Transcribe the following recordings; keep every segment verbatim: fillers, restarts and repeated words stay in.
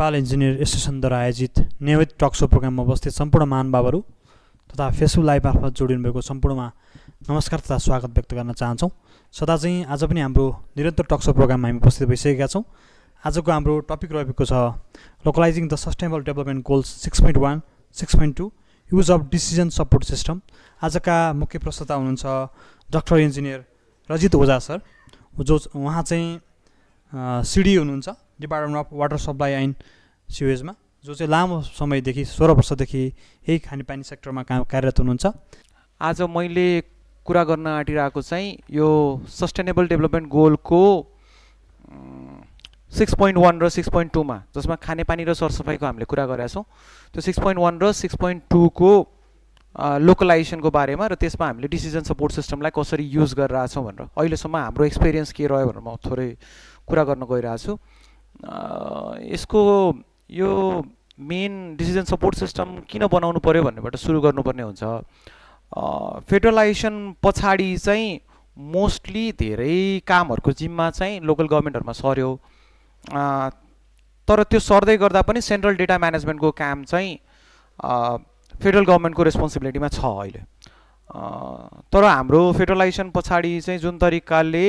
Nepal engineer एसोसिएसनद्वारा आयोजित नियमित talk show प्रोग्राममा बस्दै सम्पूर्ण महानुभावहरू तथा फेसबुक लाइभ मार्फत जोडिनु भएको सम्पूर्णमा नमस्कार तथा स्वागत व्यक्त गर्न चाहन्छौँ। सदा चाहिँ आज पनि हाम्रो निरन्तर टक शो प्रोग्राममा हामी उपस्थित भइसकेका छौँ। आजको हाम्रो टपिक रहेको छ लोकलाइजिङ the sustainable development goals six point one six point two use of decision support system. आजका मुख्य प्रस्तोता हुनुहुन्छ doctor engineer Rajit Ojha sir, जो उहाँ चाहिँ सिडी हुनुहुन्छ department of water supply and सिवेजमा, जो चाहिँ लामो समयदेखि सोह्र वर्षदेखि यही खानेपानी सेक्टरमा काम कार्यरत हुनुहुन्छ। आज मैले कुरा गर्न आँटिरहेको चाहिँ यो सस्टेनेबल डेभलपमेन्ट गोलको सिक्स पोइन्ट वान र सिक्स पोइन्ट टूमा, जसमा खानेपानी र सरसफाइको हामीले कुरा गरेका छौँ, त्यो सिक्स पोइन्ट वान र सिक्स पोइन्ट टूको लोकलाइजेसनको बारेमा र त्यसमा हामीले डिसिजन सपोर्ट सिस्टमलाई कसरी युज गरिरहेछौँ भनेर अहिलेसम्म हाम्रो एक्सपिरियन्स के रह्यो भनेर म थोरै कुरा गर्न गइरहेको छु। यसको यो मेन डिसिजन सपोर्ट सिस्टम किन बनाउनु पर्यो भन्नेबाट सुरु गर्नुपर्ने हुन्छ। फेडरलाइजेसन पछाडि चाहिँ मोस्टली धेरै कामहरूको जिम्मा चाहिँ लोकल गभर्मेन्टहरूमा सर्यो, तर त्यो सर्दै गर्दा पनि सेन्ट्रल डेटा म्यानेजमेन्टको काम चाहिँ फेडरल गभर्मेन्टको रेस्पोन्सिबिलिटीमा छ अहिले। तर हाम्रो फेडरलाइजेसन पछाडि चाहिँ जुन तरिकाले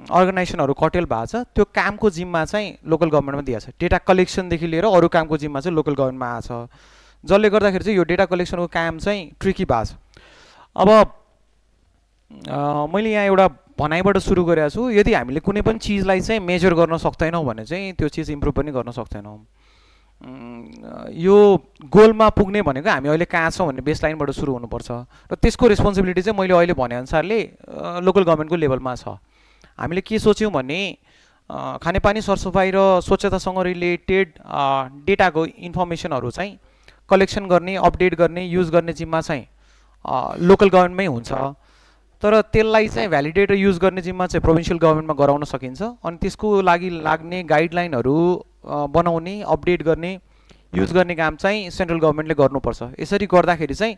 अर्गनाइजेसनहरू कटेल भएको छ, त्यो कामको जिम्मा चाहिँ लोकल गभर्मेन्टमा दिएको छ। डेटा कलेक्सनदेखि लिएर अरू कामको जिम्मा चाहिँ लोकल गभर्मेन्टमा आएको छ, जसले गर्दाखेरि चाहिँ यो डेटा कलेक्सनको काम चाहिँ ट्रिकी भएको छ। अब मैले यहाँ एउटा भनाइबाट सुरु गरेको छु, यदि हामीले कुनै पनि चिजलाई चाहिँ मेजर गर्न सक्दैनौँ भने चाहिँ त्यो चिज इम्प्रुभ पनि गर्न सक्दैनौँ। यो गोलमा पुग्ने भनेको हामी अहिले कहाँ छौँ भन्ने बेसलाइनबाट सुरु हुनुपर्छ, र त्यसको रेस्पोन्सिबिलिटी चाहिँ मैले अहिले भनेअनुसारले लोकल गभर्मेन्टको लेभलमा छ। हामीले के सोच्यौँ भने खानेपानी सरसफाइ र स्वच्छतासँग रिलेटेड डेटाको इन्फर्मेसनहरू चाहिँ कलेक्सन गर्ने, अपडेट गर्ने, युज गर्ने जिम्मा चाहिँ लोकल गभर्मेन्टमै हुन्छ, तर त्यसलाई चाहिँ भ्यालिडेट र युज गर्ने जिम्मा चाहिँ प्रोभिन्सियल गभर्मेन्टमा गराउन सकिन्छ। अनि त्यसको लागि लाग्ने गाइडलाइनहरू बनाउने, अपडेट गर्ने, युज गर्ने काम चाहिँ सेन्ट्रल गभर्मेन्टले गर्नुपर्छ। यसरी गर्दाखेरि चाहिँ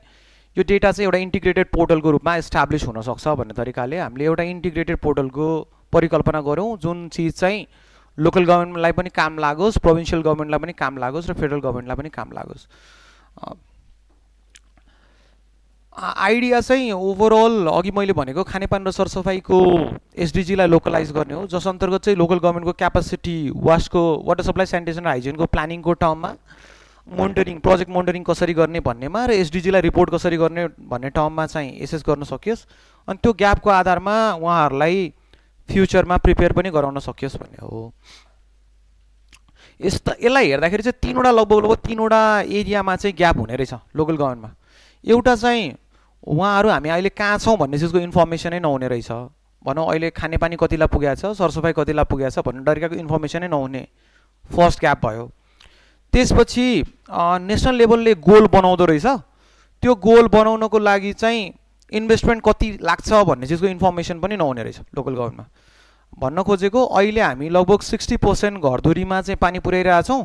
यो डेटा चाहिँ एउटा इन्टिग्रेटेड पोर्टलको रूपमा इस्टाब्लिस हुनसक्छ भन्ने तरिकाले हामीले एउटा इन्टिग्रेटेड पोर्टलको परिकल्पना गऱ्यौँ, जुन चिज चाहिँ लोकल गभर्मेन्टलाई पनि काम लागोस्, प्रोभिन्सियल गभर्मेन्टलाई पनि काम लागोस् र फेडरल गभर्मेन्टलाई पनि काम लागोस्। आइडिया चाहिँ ओभरअल अघि मैले भनेको खानेपानी र सरसफाइको एसडिजीलाई लोकलाइज गर्ने हो, जस अन्तर्गत चाहिँ लोकल गभर्मेन्टको क्यापासिटी, वासको वाटर सप्लाई सेनिटेसन र हाइजिनको प्लानिङको टर्ममा, मोनिटरिङ प्रोजेक्ट मोनिटरिङ कसरी गर्ने भन्नेमा, र एसडिजीलाई रिपोर्ट कसरी गर्ने भन्ने टर्ममा चाहिँ एसेस गर्न सकियोस्, अनि त्यो ग्यापको आधारमा उहाँहरूलाई फ्युचरमा प्रिपेयर पनि गराउन सकियोस् भन्ने हो। यस्ता यसलाई हेर्दाखेरि चाहिँ तिनवटा लगभग लगभग तिनवटा एरियामा चाहिँ ग्याप हुने रहेछ लोकल गभर्मेन्टमा। एउटा चाहिँ उहाँहरू हामी अहिले कहाँ छौँ भन्ने चिजको इन्फर्मेसनै नहुने रहेछ, भनौँ अहिले खानेपानी कतिलाई पुगेको छ, सरसफाइ कतिलाई पुगेको छ भन्ने तरिकाको इन्फर्मेसनै नहुने फर्स्ट ग्याप भयो। त्यसपछि नेसनल लेभलले गोल बनाउँदो रहेछ, त्यो गोल बनाउनको लागि चाहिँ इन्भेस्टमेन्ट कति लाग्छ भन्ने चिजको इन्फर्मेसन पनि नहुने रहेछ लोकल गभर्मेन्टमा। भन्न खोजेको अहिले हामी लगभग सिक्सटी पर्सेन्ट घरधुरीमा चाहिँ पानी पुर्याइरहेछौँ,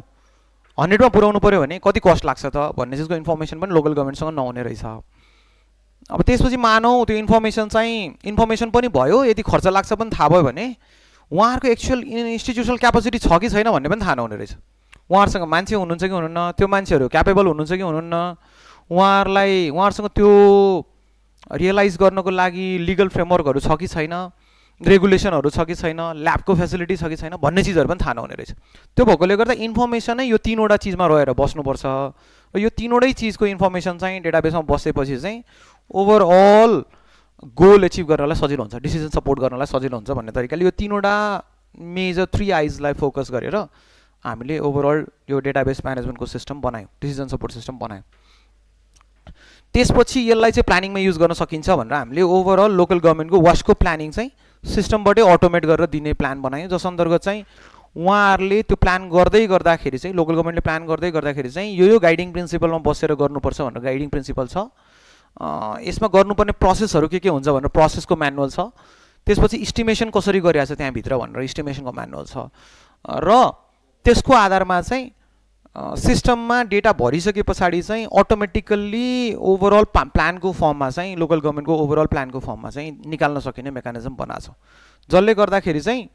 हन्ड्रेडमा पुर्याउनु पऱ्यो भने कति कस्ट लाग्छ त भन्ने चिजको इन्फर्मेसन पनि लोकल गभर्मेन्टसँग नहुने रहेछ। अब त्यसपछि मानौँ त्यो इन्फर्मेसन चाहिँ इन्फर्मेसन पनि भयो, यदि खर्च लाग्छ पनि थाहा भयो भने उहाँहरूको एक्चुअल इन्स्टिट्युसनल क्यापासिटी छ कि छैन भन्ने पनि थाहा नहुने रहेछ। उहाँहरूसँग मान्छे हुनुहुन्छ कि हुनुहुन्न, त्यो मान्छेहरू क्यापेबल हुनुहुन्छ कि हुनुहुन्न, उहाँहरूलाई उहाँहरूसँग त्यो रियलाइज गर्नको लागि लिगल फ्रेमवर्कहरू छ कि छैन, रेगुलेसनहरू छ कि छैन, ल्याबको फेसिलिटी छ कि छैन भन्ने चिजहरू पनि थाहा नहुने रहेछ। त्यो भएकोले गर्दा इन्फर्मेसनै यो तिनवटा चिजमा रहेर बस्नुपर्छ, र यो तिनवटै चिजको इन्फर्मेसन चाहिँ डेटाबेसमा बसेपछि चाहिँ ओभरअल गोल एचिभ गर्नलाई सजिलो हुन्छ, डिसिजन सपोर्ट गर्नलाई सजिलो हुन्छ भन्ने तरिकाले यो तिनवटा मेजर थ्री आइजलाई फोकस गरेर हामीले ओभरअल यो डेटाबेस म्यानेजमेन्टको सिस्टम बनायौँ, डिसिजन सपोर्ट सिस्टम बनायौँ। त्यसपछि यसलाई चाहिँ प्लानिङमा युज गर्न सकिन्छ भनेर हामीले ओभरअल लोकल गभर्मेन्टको वासको प्लानिङ चाहिँ सिस्टमबाटै अटोमेट गरेर दिने प्लान बनायौँ, जस अन्तर्गत चाहिँ उहाँहरूले त्यो प्लान गर्दै गर्दाखेरि चाहिँ लोकल गभर्मेन्टले प्लान गर्दै गर्दाखेरि चाहिँ यो यो गाइडिङ प्रिन्सिपलमा बसेर गर्नुपर्छ भनेर गाइडिङ प्रिन्सिपल छ। यसमा गर्नुपर्ने प्रोसेसहरू के के हुन्छ भनेर प्रोसेसको म्यानुअल छ, त्यसपछि इस्टिमेसन कसरी गरिरहेको छ त्यहाँभित्र भनेर इस्टिमेसनको म्यानुअल छ, र त्यसको आधारमा चाहिँ सिस्टममा डेटा भरिसके पछाडि चाहिँ अटोमेटिकल्ली ओभरअल प्लानको फर्ममा चाहिँ लोकल गभर्मेन्टको ओभरअल प्लानको फर्ममा चाहिँ निकाल्न सकिने मेकानिजम बनाएको छ, जसले गर्दाखेरि चाहिँ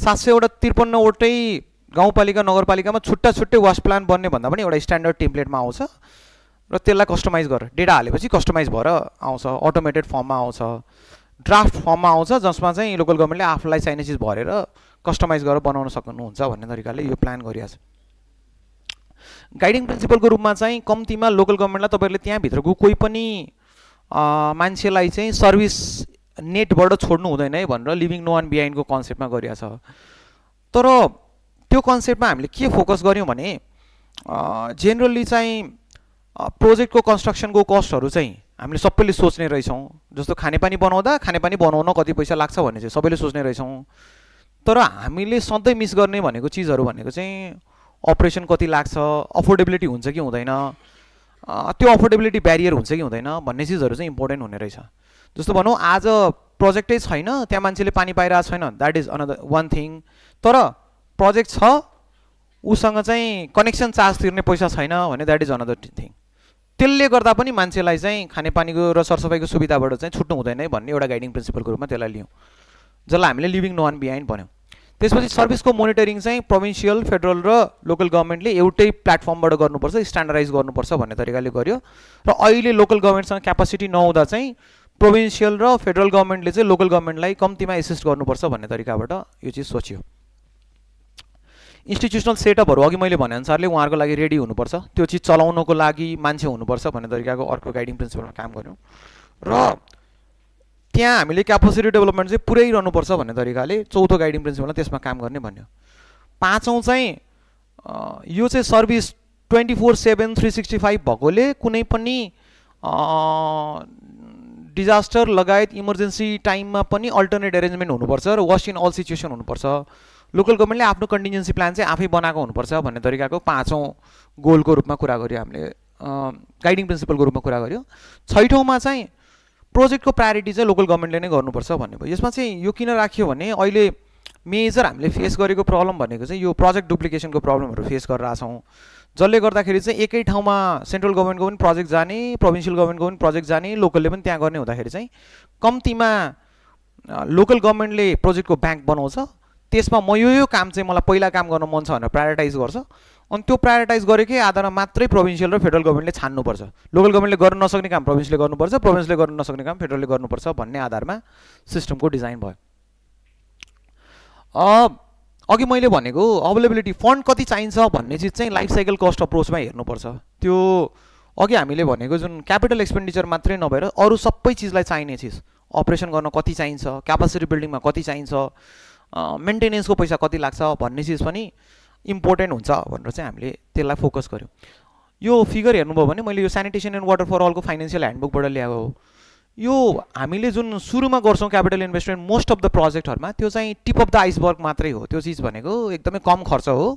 सात सयवटा त्रिपन्नवटै गाउँपालिका नगरपालिकामा छुट्टा छुट्टै वाश प्लान बन्ने भन्दा पनि एउटा स्ट्यान्डर्ड टेम्प्लेटमा आउँछ र त्यसलाई कस्टमाइज गर डेटा हालेपछि कस्टमाइज भएर आउँछ, अटोमेटेड फर्ममा आउँछ, ड्राफ्ट फर्ममा आउँछ, जसमा चाहिँ लोकल गभर्मेन्टले आफूलाई चाहिने चिज भरेर कस्टमाइज गरेर बनाउन सक्नुहुन्छ भन्ने तरिकाले यो प्लान गरिरहेछ। गाइडिङ प्रिन्सिपलको रूपमा चाहिँ कम्तीमा लोकल गभर्मेन्टलाई तपाईहरुले त्यहाँ भित्रको कुनै पनि मान्छेलाई चाहिँ सर्भिस नेटबाट छोड्नु हुँदैन है भनेर लिभिङ नो वान बिहाइन्डको कन्सेप्टमा गरिरहेछ। तर त्यो कन्सेप्टमा हामीले के फोकस गर्यौं भने जेनरली चाहिँ प्रोजेक्टको कन्स्ट्रक्सनको कस्टहरु चाहिँ हामीले सबैले सोच्ने रहेछौं, जस्तो खानेपानी बनाउँदा खानेपानी बनाउन कति पैसा लाग्छ भन्ने चाहिँ सबैले सोच्ने रहेछौं। तर हामीले सधैँ मिस गर्ने भनेको चीजहरु भनेको चाहिँ अपरेसन कति लाग्छ, अफोर्डेबिलिटी हुन्छ कि हुँदैन, त्यो अफोर्डेबिलिटी ब्यारियर हुन्छ कि हुँदैन भन्ने चीजहरु चाहिँ इम्पोर्टेन्ट हुने रहेछ। जस्तो भनौं आज प्रोजेक्टै छैन, त्यहाँ मान्छेले पानी पाइरहेको छैन, that is another one thing. तर प्रोजेक्ट छ, उसँग चाहिँ कनेक्सन चार्ज तिर्ने पैसा छैन भने दैट इज अनदर थिङ। त्यसले गर्दा पनि मान्छेलाई चाहिँ खानेपानीको र सरसफाइको सुविधाबाट चाहिँ छुट्नु हुँदैन भन्ने एउटा गाइडिङ प्रिन्सिपलको रूपमा त्यसलाई लियौं, जसलाई हामीले लिभिङ नो वान बिहाइन्ड भन्यौं। त्यसपछि सर्भिसको मोनिटरिङ चाहिँ प्रोभिन्सियल, फेडरल र लोकल गभर्नमेन्टले एउटै प्लेटफर्मबाट गर्नुपर्छ, स्ट्यान्डर्डाइज गर्नुपर्छ भन्ने तरिकाले गर्यो। र अहिले लोकल गभर्नमेन्टसँग क्यापासिटी नहुँदा चाहिँ प्रोभिन्सियल र फेडरल गभर्नमेन्टले चाहिँ लोकल गभर्नमेन्टलाई कम्तीमा एसिस्ट गर्नुपर्छ भन्ने तरिकाबाट यो चिज सोचियो। इन्स्टिट्युशनल सेटअपहरु अघि मैले भनेअनुसारले उहाँहरुको लागि रेडी हुनुपर्छ, त्यो चिज चलाउनको लागि मान्छे हुनुपर्छ भन्ने तरिकाको अर्को गाइडिङ प्रिन्सिपलमा काम गर्यौं। र त्यहाँ हामीले क्यापेसिटी डेभलपमेन्ट चाहिँ पुर्याइरहनुपर्छ भन्ने तरिकाले चौथो गाइडिङ प्रिन्सिपलमा त्यसमा काम गर्ने भन्यो। पाँचौं चाहिँ यो चाहिँ service twenty four seven three sixty five भएकोले कुनै पनि डिजास्टर लगायत इमर्जेन्सी टाइममा पनि अल्टरनेट अरेन्जमेन्ट हुनुपर्छ र वाश इन अल सिचुएसन हुनुपर्छ। लोकल गभर्नमेन्टले आफ्नो कन्टिन्जेन्सी प्लान चाहिँ आफै बनाएको हुनुपर्छ भन्ने तरिकाको पाँचौं गोलको रूपमा कुरा गर्यो, हामीले गाइडिङ प्रिन्सिपलको रूपमा कुरा गर्यो। छैठौँमा चाहिँ प्रोजेक्टको प्रायोरिटी चाहिँ लोकल गभर्नमेन्टले नै गर्नुपर्छ भन्ने भयो। यसमा चाहिँ यो किन राखियो भने अहिले मेजर हामीले फेस गरेको प्रब्लम भनेको चाहिँ यो प्रोजेक्ट डुप्लिकेसनको प्रब्लमहरु फेस गरिरहेका छौं, जसले गर्दाखेरि चाहिँ एकै ठाउँमा सेन्ट्रल गभर्नमेन्टको पनि प्रोजेक्ट जाने, प्रोभिन्सियल गभर्नमेन्टको पनि प्रोजेक्ट जाने, लोकलले पनि त्यहाँ गर्ने हुँदाखेरि चाहिँ कम्तीमा लोकल गभर्नमेन्टले प्रोजेक्टको ब्याङ्क बनाउँछ, त्यसमा म यो यो काम चाहिँ मलाई पहिला काम गर्न मन छ भनेर प्रायोरिटाइज गर्छ, अनि त्यो प्रायोरिटाइज गरेकै आधारमा मात्रै प्रोभिन्सियल र फेडरल गभर्नमेन्टले छान्नुपर्छ। लोकल गभर्नमेन्टले गर्न नसक्ने काम प्रोभिन्सले गर्नुपर्छ, प्रोभिन्सले गर्न नसक्ने काम फेडरलले गर्नुपर्छ भन्ने आधारमा सिस्टमको डिजाइन भयो। अघि मैले भनेको अवेलेबिलिटी फन्ड कति चाहिन्छ भन्ने चिज चाहिँ लाइफ साइकल कस्ट अप्रोचमा हेर्नुपर्छ। त्यो अघि हामीले भनेको जुन क्यापिटल एक्सपेन्डिचर मात्रै नभएर अरू सबै चिजलाई चाहिने चिज, अपरेसन गर्न कति चाहिन्छ, क्यापेसिटी बिल्डिङमा कति चाहिन्छ, मेन्टेनेन्सको पैसा कति लाग्छ भन्ने चिज पनि इम्पोर्टेन्ट हुन्छ भनेर चाहिँ हामीले त्यसलाई फोकस गर्यौं। यो फिगर हेर्नुभयो भने मैले यो स्यानिटेसन एन्ड वाटर फर अलको फाइनेन्सियल ह्यान्डबुकबाट ल्याएको हो। यो हामीले जुन सुरुमा गर्छौं capital investment most of the प्रोजेक्टहरुमा त्यो चाहिँ टिप अफ द आइसबर्ग मात्रै हो, त्यो चीज भनेको एकदमै कम खर्च हो।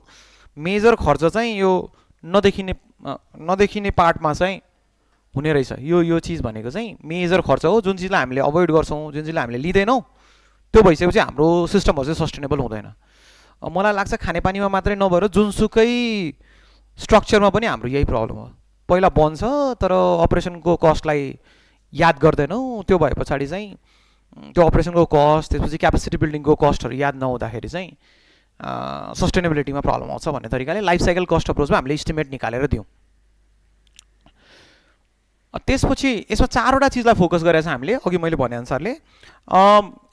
मेजर खर्च चाहिँ यो नदेखिने नदेखिने पार्टमा चाहिँ हुने रहेछ। यो यो चीज भनेको चाहिँ मेजर खर्च हो, जुन चीजलाई हामीले अभोइड गर्छौं, जुन चीजलाई हामीले लिदैनौं, त्यो भइसकेपछि हाम्रो सिस्टमहरु चाहिँ सस्टेनेबल हुँदैन। मलाई लाग्छ खानेपानीमा मात्रै नभएर जुनसुकै स्ट्रक्चरमा पनि हाम्रो यही प्रब्लम हो। पहिला बन्छ तर अपरेसनको कस्टलाई याद गर्दैनौं, त्यो भए पछाडी चाहिँ त्यो अपरेसनको कस्ट, त्यसपछि क्यापेसिटी बिल्डिङको कस्टहरु याद नहुँदाखेरि चाहिँ सस्टेनेबिलिटीमा प्रब्लम आउँछ भन्ने तरिकाले लाइफ साइकल कस्ट अप्रोचमा हामीले एस्टिमेट निकालेर दियौं। त्यसपछि यसमा चारवटा चिजलाई फोकस गरेर चाहिँ हामीले अघि मैले भने अनुसारले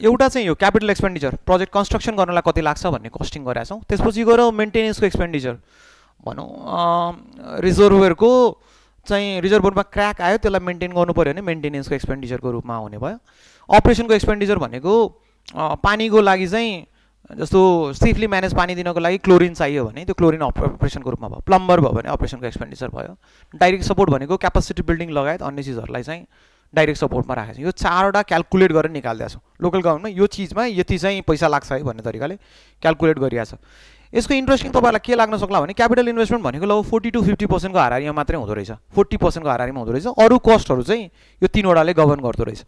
एउटा चाहिँ यो क्यापिटल एक्सपेन्डिचर, प्रोजेक्ट कन्स्ट्रक्सन गर्नलाई कति लाग्छ भन्ने कस्टिङ गरेका छौं। त्यसपछि गएर मेन्टेनेन्सको एक्सपेन्डिचर, भनौं रिजर्भरको चाहिँ रिजर्भरमा क्र्याक आयो, त्यसलाई मेन्टेन गर्नु पर्यो भने मेन्टेनेन्सको एक्सपेन्डिचरको रूपमा हुने भयो। अपरेसनको एक्सपेन्डिचर भनेको पानीको लागि चाहिँ जस्तो सेफली म्यानेज पानी दिनको लागि क्लोरिन चाहियो भने त्यो क्लोरिन अपरेसनको रूपमा भयो। प्लम्बर भयो भने अपरेसनको एक्सपेन्डिचर भयो। डाइरेक्ट सपोर्ट भनेको क्यापेसिटी बिल्डिङ लगायत अन्य चिजहरुलाई चाहिँ डाइरेक्ट सपोर्टमा राखेको छ। यो चारवटा क्याल्कुलेट गरेर निकाल्दै छौं, लोकल गभर्नमेन्टमा यो चीजमा यति चाहिँ पैसा लाग्छ है भन्ने तरिकाले क्याल्कुलेट गरिरहेछ। यसको इन्ट्रेस्टिङ तपाईहरुलाई के लाग्न सक्ला भने क्यापिटल इन्भेस्टमेन्ट भनेको लगभग फोर्टी टु फिफ्टी पर्सेन्ट को हारारीमा मात्रै हुँदो रहेछ, फोर्टी पर्सेन्ट को हारारीमा हुँदो रहेछ, अरु कस्टहरु चाहिँ यो तीनवटाले गभर्न गर्दो रहेछ।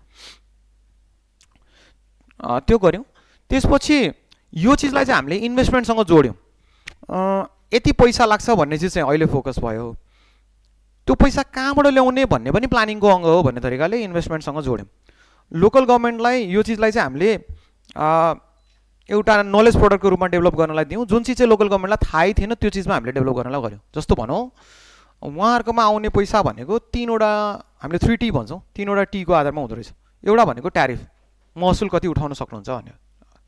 त्यो गर्यौं। त्यसपछि यो चीजलाई चाहिँ हामीले इन्भेस्टमेन्ट सँग जोड्यौं। यति पैसा लाग्छ भन्ने चीज चाहिँ अहिले फोकस भयो, त्यो पैसा कहाँबाट ल्याउने भन्ने पनि प्लानिङको अंग हो भन्ने तरिकाले इन्भेस्टमेन्ट सँग जोड्यौं। लोकल गभर्नमेन्टलाई यो चीजलाई चाहिँ हामीले एउटा नलेज प्रोडक्टको रूपमा डेभलप गर्नलाई दियौ जुन चीज चाहिँ लोकल गभर्नमेन्टलाई थाहै थिएन त्यो चीजमा हामीले डेभलप गर्नलाई गर्यो। जस्तो भनौ उहाँहरुकोमा आउने पैसा भनेको तीनवटा हामीले थ्री टी भन्छौं, तीनवटा टी को आधारमा हुँदो रहेछ। एउटा भनेको ट्यारिफ, महसुल कति उठाउन सक्नुहुन्छ भन्यो,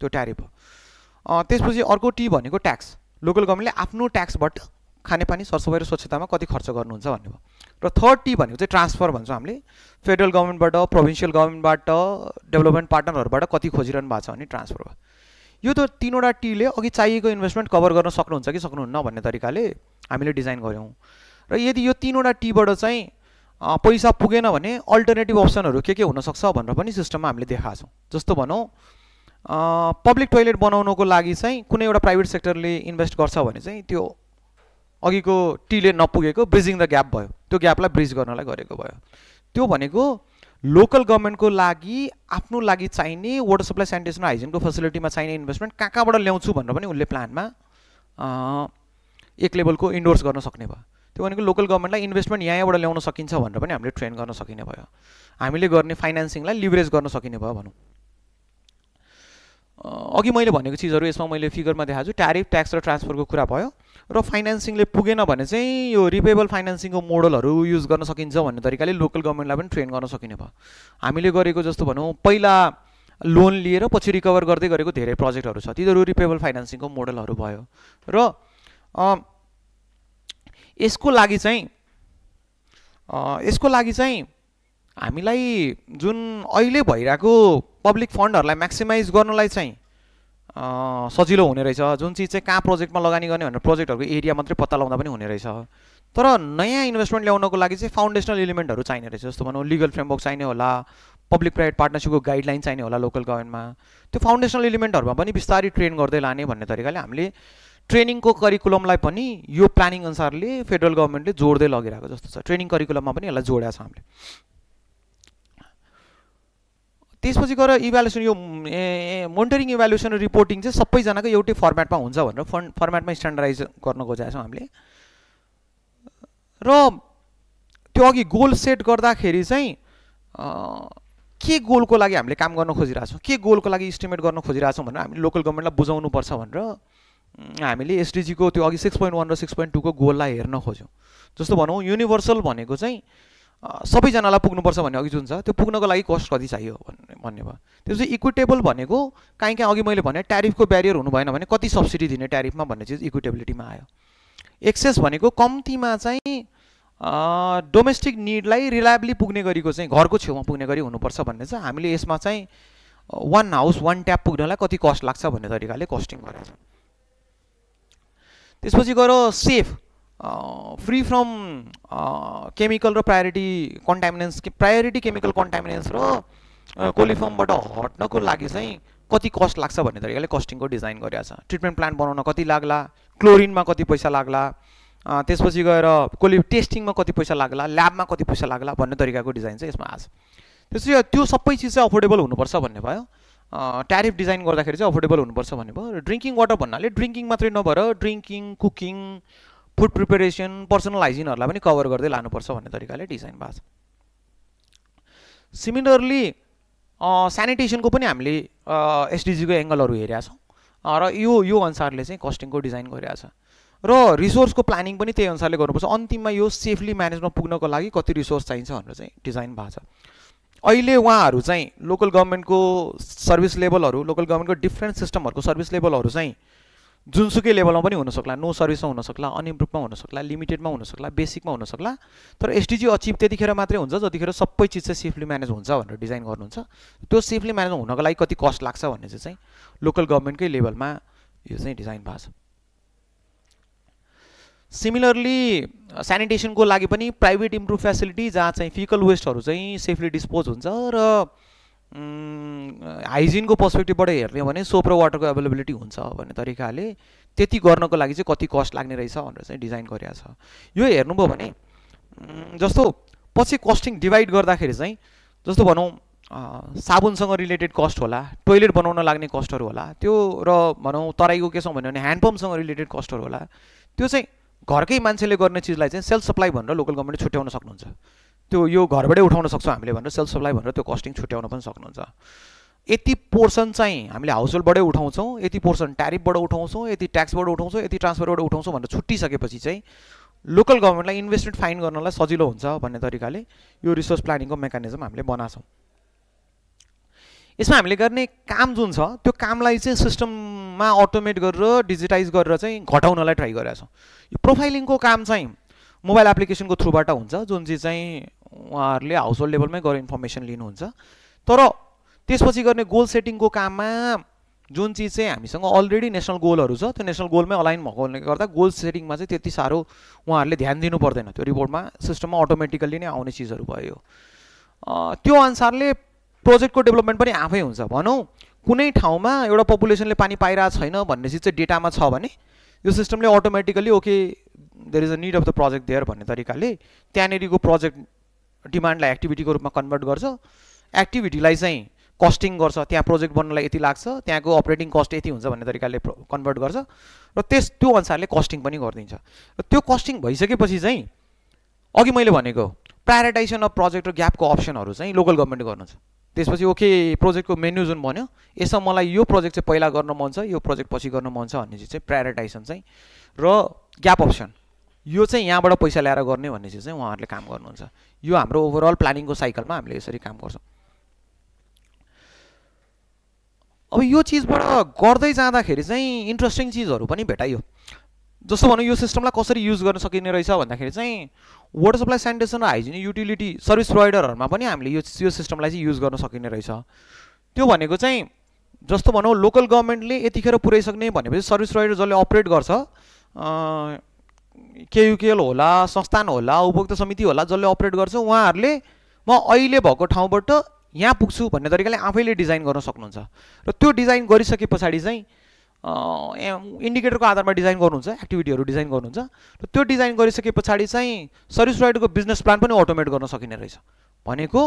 त्यो ट्यारिफ हो। त्यसपछि अर्को टी भनेको ट्याक्स, लोकल गभर्नमेन्टले आफ्नो ट्याक्सबाट खानेपानी सरसफाई र स्वच्छतामा कति खर्च गर्नुहुन्छ भन्ने भयो। र थर्ड टी भनेको चाहिँ ट्रान्सफर भन्छौँ हामीले, फेडरल गभर्नमेन्टबाट प्रोभिन्सियल गभर्नमेन्टबाट डेभलपमेन्ट पार्टनरहरूबाट कति खोजिरहनु भएको छ भने ट्रान्सफर भयो। यो त तीनवटा टीले अघि चाहिएको इन्भेस्टमेन्ट कभर गर्न सक्नुहुन्छ कि सक्नुहुन्न भन्ने तरिकाले हामीले डिजाइन गऱ्यौँ। र यदि यो तीनवटा टीबाट चाहिँ पैसा पुगेन भने अल्टरनेटिभ अप्सनहरू के के हुनसक्छ भनेर पनि सिस्टममा हामीले देखाएको छौँ। जस्तो भनौँ पब्लिक टोयलेट बनाउनको लागि चाहिँ कुनै एउटा प्राइभेट सेक्टरले इन्भेस्ट गर्छ भने चाहिँ त्यो अघिको टीले नपुगेको ब्रिजिङ द ग्याप भयो, त्यो ग्यापलाई ब्रिज गर्नलाई गरेको भयो। त्यो भनेको लोकल गभर्नमेन्टको लागि आफ्नो लागि चाहिने वाटर सप्लाई स्यानिटेसन हाइजिनको फेसिलिटीमा चाहिने इन्भेस्टमेन्ट कहाँ कहाँबाट ल्याउँछु भनेर पनि उसले प्लानमा एक लेभलको इन्डोर्स गर्न सक्ने भयो। त्यो भनेको लोकल गभर्नमेन्टलाई इन्भेस्टमेन्ट यहाँ यहाँबाट ल्याउन सकिन्छ भनेर पनि हामीले ट्रेन गर्न सकिने भयो, हामीले गर्ने फाइनेन्सिङलाई लिभरेज गर्न सकिने भयो। भनौँ अघि मैले भनेको चिजहरू यसमा मैले फिगरमा देखाएको छु, ट्यारिफ ट्याक्स र ट्रान्सफरको कुरा भयो र फाइनेन्सिङले पुगेन भने चाहिँ यो रिपेबल फाइनेन्सिङको मोडलहरू युज गर्न सकिन्छ भन्ने तरिकाले लोकल गभर्नमेन्टलाई पनि ट्रेन गर्न सकिने भयो। हामीले गरेको जस्तो भनौँ पहिला लोन लिएर पछि रिकभर गर्दै गरेको धेरै प्रोजेक्टहरू छ, तिनीहरू रिपेबल फाइनेन्सिङको मोडलहरू भयो। र यसको लागि चाहिँ यसको लागि चाहिँ हामीलाई जुन अहिले भइरहेको पब्लिक फन्डहरूलाई म्याक्सिमाइज गर्नलाई चाहिँ सजिलो हुने रहेछ। जुन चीज चाहिँ कहाँ प्रोजेक्टमा लगानी गर्ने भनेर प्रोजेक्टहरूको एरिया मात्रै पत्ता लगाउँदा पनि हुने रहेछ। तर नयाँ इन्भेस्टमेन्ट ल्याउनको लागि चाहिँ फाउन्डेसनल इलिमेन्टहरू चाहिने रहेछ। जस्तो भनौँ लिगल फ्रेमवर्क चाहिने होला, पब्लिक प्राइभेट पार्टनरसिपको गाइडलाइन चाहिने होला लोकल गभर्नमेन्टमा। त्यो फाउन्डेसनल इलिमेन्टहरूमा पनि बिस्तारै ट्रेन गर्दै लाने भन्ने तरिकाले हामीले ट्रेनिङको करिकुलमलाई पनि यो प्लानिङ अनुसारले फेडरल गभर्नमेन्टले जोड्दै लगिरहेको जस्तो छ। ट्रेनिङ करिकुलममा पनि यसलाई जोडेको छ हामीले। त्यसपछि गएर इभ्यालुएसन, यो मोनिटरिङ इभ्यालुएसन रिपोर्टिङ चाहिँ सबैजनाको एउटै फर्मेटमा हुन्छ भनेर फन् फर्मेटमा स्ट्यान्डर्डाइज गर्न खोजेका छौँ हामीले। र त्यो अघि गोल सेट गर्दाखेरि चाहिँ के गोलको लागि हामीले काम गर्न खोजिरहेछौँ, के गोलको लागि इस्टिमेट गर्न खोजिरहेछौँ भनेर हामीले लोकल गभर्नमेन्टलाई बुझाउनुपर्छ भनेर हामीले एसडिजीको त्यो अघि सिक्स पोइन्ट वान र सिक्स पोइन्ट टूको गोललाई हेर्न खोज्यौँ। जस्तो भनौँ युनिभर्सल भनेको चाहिँ सबैजनालाई पुग्नुपर्छ भन्ने अघि जुन छ त्यो पुग्नको लागि कस्ट कति चाहियो भन्ने भन्ने भयो। त्यसपछि इक्विटेबल भनेको काहीँ काहीँ अघि मैले भने ट्यारिफको ब्यारियर हुनु भएन भने कति सब्सिडी दिने ट्यारिफमा भन्ने चिज इक्विटेबिलिटीमा आयो। एक्सेस भनेको कम्तीमा चाहिँ डोमेस्टिक निडलाई रिलायबली पुग्ने गरेको चाहिँ घरको छेउमा पुग्ने गरी हुनुपर्छ भन्ने छ। हामीले यसमा चाहिँ वान हाउस वान ट्याप पुग्नलाई कति कस्ट लाग्छ भन्ने तरिकाले कस्टिङ गरेको छ। त्यसपछि गएर सेफ, फ्री फ्रम केमिकल र priority contaminants, priority chemical contaminants र कोलिफर्मबाट हट्नको लागि चाहिँ कति कस्ट लाग्छ भन्ने तरिकाले कस्टिङको डिजाइन गरेको छ। ट्रिटमेन्ट प्लान्ट बनाउन कति लाग्ला, क्लोरिनमा कति पैसा लाग्ला, त्यसपछि गएर कोलि टेस्टिङमा कति पैसा लाग्ला, ल्याबमा कति पैसा लाग्ला भन्ने तरिकाको डिजाइन चाहिँ यसमा आएको छ। त्यसपछि त्यो सबै चिज चाहिँ अफोर्डेबल हुनुपर्छ भन्ने भयो। ट्यारिफ डिजाइन गर्दाखेरि चाहिँ अफोर्डेबल हुनुपर्छ भन्ने भयो। ड्रिङ्किङ वाटर भन्नाले ड्रिङ्किङ मात्रै नभएर drinking, cooking, food preparation, personal हाइजिनहरूलाई पनि कभर गर्दै लानुपर्छ भन्ने तरिकाले डिजाइन भएको छ। सिमिलरली सेनिटेसनको पनि हामीले एसडिजीको एङ्गलहरू हेरेका छौँ र यो यो अनुसारले चाहिँ कस्टिङको डिजाइन गरिरहेको छ। र रिसोर्सको प्लानिङ पनि त्यही अनुसारले गर्नुपर्छ। अन्तिममा यो सेफली म्यानेजमा पुग्नको लागि कति रिसोर्स चाहिन्छ भनेर चाहिँ डिजाइन भएको छ। अहिले उहाँहरू चाहिँ लोकल गभर्मेन्टको सर्भिस लेभलहरू, लोकल गभर्मेन्टको डिफ्रेन्ट सिस्टमहरूको सर्भिस लेभलहरू चाहिँ जुनसुकै लेभलमा पनि हुनसक्ला, नो सर्भिसमा हुनसक्ला, अनइम्प्रुभमा हुनसक्ला, लिमिटेडमा हुनसक्ला, बेसिकमा हुनसक्ला। तर एसडिजी अचिभ त्यतिखेर मात्रै हुन्छ जतिखेर सबै चिज चाहिँ सेफली म्यानेज हुन्छ भनेर डिजाइन गर्नुहुन्छ। त्यो सेफली म्यानेज हुनको लागि कति कस्ट लाग्छ भन्ने चाहिँ चाहिँ लोकल गभर्मेन्टकै लेभलमा यो चाहिँ डिजाइन भएको छ। सिमिलरली सेनिटेसनको लागि पनि प्राइभेट इम्प्रुभ फेसिलिटी जहाँ चाहिँ फिकल वेस्टहरू चाहिँ सेफली डिस्पोज हुन्छ र हाइजिनको पर्सपेक्टिभबाट हेर्ने भने सोप र वाटरको एभाइलेबिलिटी हुन्छ भन्ने तरिकाले त्यति गर्नको लागि चाहिँ कति कस्ट लाग्ने रहेछ भनेर चाहिँ डिजाइन गरिएको छ। यो हेर्नुभयो भने जस्तो पछि कस्टिङ डिभाइड गर्दाखेरि चाहिँ जस्तो भनौँ साबुनसँग रिलेटेड कस्ट होला, टोयलेट बनाउन लाग्ने कस्टहरू होला, त्यो र भनौँ तराईको केसँग भन्यो भने ह्यान्डपम्पसँग रिलेटेड कस्टहरू होला, त्यो चाहिँ घरकै मान्छेले गर्ने चिजलाई चाहिँ सेल्फ सप्लाई भनेर लोकल गभर्मेन्टले छुट्याउन सक्नुहुन्छ। त्यो यो घरबाटै उठाउन सक्छौँ हामीले भनेर सेल्फ सप्लाई भनेर त्यो कस्टिङ छुट्याउन पनि सक्नुहुन्छ। यति पोर्सन चाहिँ हामीले हाउसहोल्डबाटै उठाउँछौं, यति पोर्सन ट्यारिफबाट उठाउँछौं, यति ट्याक्सबाट उठाउँछौं, यति ट्रान्सफरबाट उठाउँछौं भनेर छुटिसकेपछि चाहिँ लोकल गभर्नमेन्टलाई इन्भेस्टमेन्ट फाइन गर्नलाई सजिलो हुन्छ भन्ने तरिकाले यो रिसोर्स प्लानिङको मेकानिजम हामीले बनाछौं। यसमा हामीले गर्ने काम जुन छ त्यो कामलाई चाहिँ सिस्टममा अटोमेट गरेर डिजिटाइज गरेर चाहिँ घटाउनलाई ट्राई गरेका छौं। यो प्रोफाइलिङको काम चाहिँ मोबाइल एप्लिकेसनको थ्रुबाट हुन्छ जुन चाहिँ उहाँहरूले हाउसहोल्ड लेभलमै गरेर इन्फर्मेसन लिनुहुन्छ। तर त्यसपछि गर्ने गोल सेटिङको काममा जुन चीज चाहिँ हामीसँग अलरेडी नेशनल गोलहरु छ त्यो नेशनल गोलमै अलाइन भएकोले गर्दा गोल सेटिङमा चाहिँ त्यति साह्रो उहाँहरूले ध्यान दिनु पर्दैन। त्यो रिपोर्टमा सिस्टममा अटोमेटिकली नै आउने चीजहरु भयो। त्यो अनुसारले प्रोजेक्टको डेभलपमेन्ट पनि आफै हुन्छ। भनौं कुनै ठाउँमा एउटा पपुलेसनले पानी पाइरा छैन भन्ने चीज चाहिँ डेटामा छ भने यो सिस्टमले automatically okay there is a need of the project there भन्ने तरिकाले त्यहाँनेरीको प्रोजेक्ट डिमान्डलाई एक्टिभिटीको रूपमा कन्भर्ट गर्छ। एक्टिभिटीलाई चाहिँ कस्टिङ गर्छ, त्यहाँ प्रोजेक्ट बन्नलाई यति लाग्छ, त्यहाँको अपरेटिङ कस्ट यति हुन्छ भन्ने तरिकाले कन्भर्ट गर्छ र त्यस त्यो अनुसारले कस्टिङ पनि गरिदिन्छ। र त्यो कस्टिङ भइसकेपछि चाहिँ अघि मैले भनेको प्रायोरिटाइजेसन अफ प्रोजेक्ट र ग्यापको अप्सनहरु चाहिँ लोकल गभर्नमेन्ट गर्नुहुन्छ। त्यसपछि ओके प्रोजेक्टको मेन्यु जुन भन्यो यसमा मलाई यो प्रोजेक्ट चाहिँ पहिला गर्न मन छ, यो प्रोजेक्ट पछि गर्न मन छ भन्ने चाहिँ प्रायोरिटाइजेसन चाहिँ र ग्याप अप्सन यो चाहिँ यहाँबाट पैसा ल्याएर गर्ने भन्ने चाहिँ उहाँहरूले काम गर्नुहुन्छ। यो हाम्रो ओभरअल प्लानिङको साइकलमा हामीले यसरी काम गर्छौं। अब यो चीजबाट गर्दै जाँदाखेरि चाहिँ इन्ट्रेस्टिङ चीजहरु पनि भेटाइयो। जस्तो भनौं यो सिस्टमलाई कसरी युज गर्न सकिने रहेछ भन्दाखेरि चाहिँ वाटर सप्लाई, स्यानिटेसन र हाइजिन युटिलिटी सर्भिस प्रोवाइडरहरुमा पनि हामीले यो यो सिस्टमलाई चाहिँ युज गर्न सकिने रहेछ। त्यो भनेको चाहिँ जस्तो भनौं लोकल गभर्नमेन्टले यतिखेर पुर्याइसक्ने भनेपछि सर्भिस प्रोवाइडर जसले अपरेट गर्छ केयुकेएल होला, संस्थान होला, उपभोक्ता समिति होला, जसले अपरेट गर्छ उहाँहरूले म अहिले भएको ठाउँबाट यहाँ पुग्छु भन्ने तरिकाले आफैले डिजाइन गर्न सक्नुहुन्छ। र त्यो डिजाइन गरिसके पछाडी चाहिँ इन्डिकेटरको आधारमा डिजाइन गर्नुहुन्छ, एक्टिभिटीहरू डिजाइन गर्नुहुन्छ। र त्यो डिजाइन गरिसके पछाडी चाहिँ सर्भिस प्रोवाइडरको बिजनेस प्लान पनि अटोमेट गर्न सकिने रहेछ। भनेको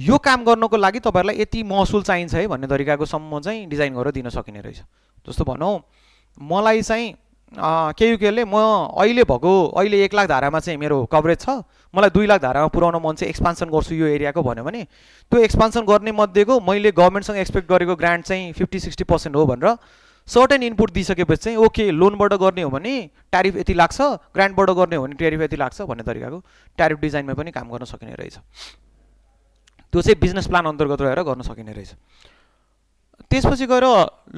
यो काम गर्नको लागि तपाईहरुलाई यति महसुल चाहिन्छ है भन्ने तरिकाको सम्म चाहिँ डिजाइन गरेर दिन सकिने रहेछ। जस्तो भनौं मलाई चाहिँ केयुकेएलले म अहिले भएको अहिले एक लाख धारामा चाहिँ मेरो कभरेज छ, मलाई दुई लाख धारामा पुर्याउन मन छ, एक्सपान्सन गर्छु यो एरियाको भन्यो भने त्यो एक्सपान्सन गर्ने मध्येको मैले गभर्नमेन्टसँग एक्सपेक्ट गरेको ग्रान्ट चाहिँ फिफ्टी सिक्सटी पर्सेन्ट हो भनेर सर्टेन इनपुट दिइसकेपछि चाहिँ ओके लोनबाट गर्ने हो भने ट्यारिफ यति लाग्छ, ग्रान्टबाट गर्ने हो भने ट्यारिफ यति लाग्छ भन्ने तरिकाको ट्यारिफ डिजाइनमा पनि काम गर्न सकिने रहेछ। त्यो चाहिँ बिजनेस प्लान अन्तर्गत रहेर गर्न सकिने रहेछ। त्यसपछि गएर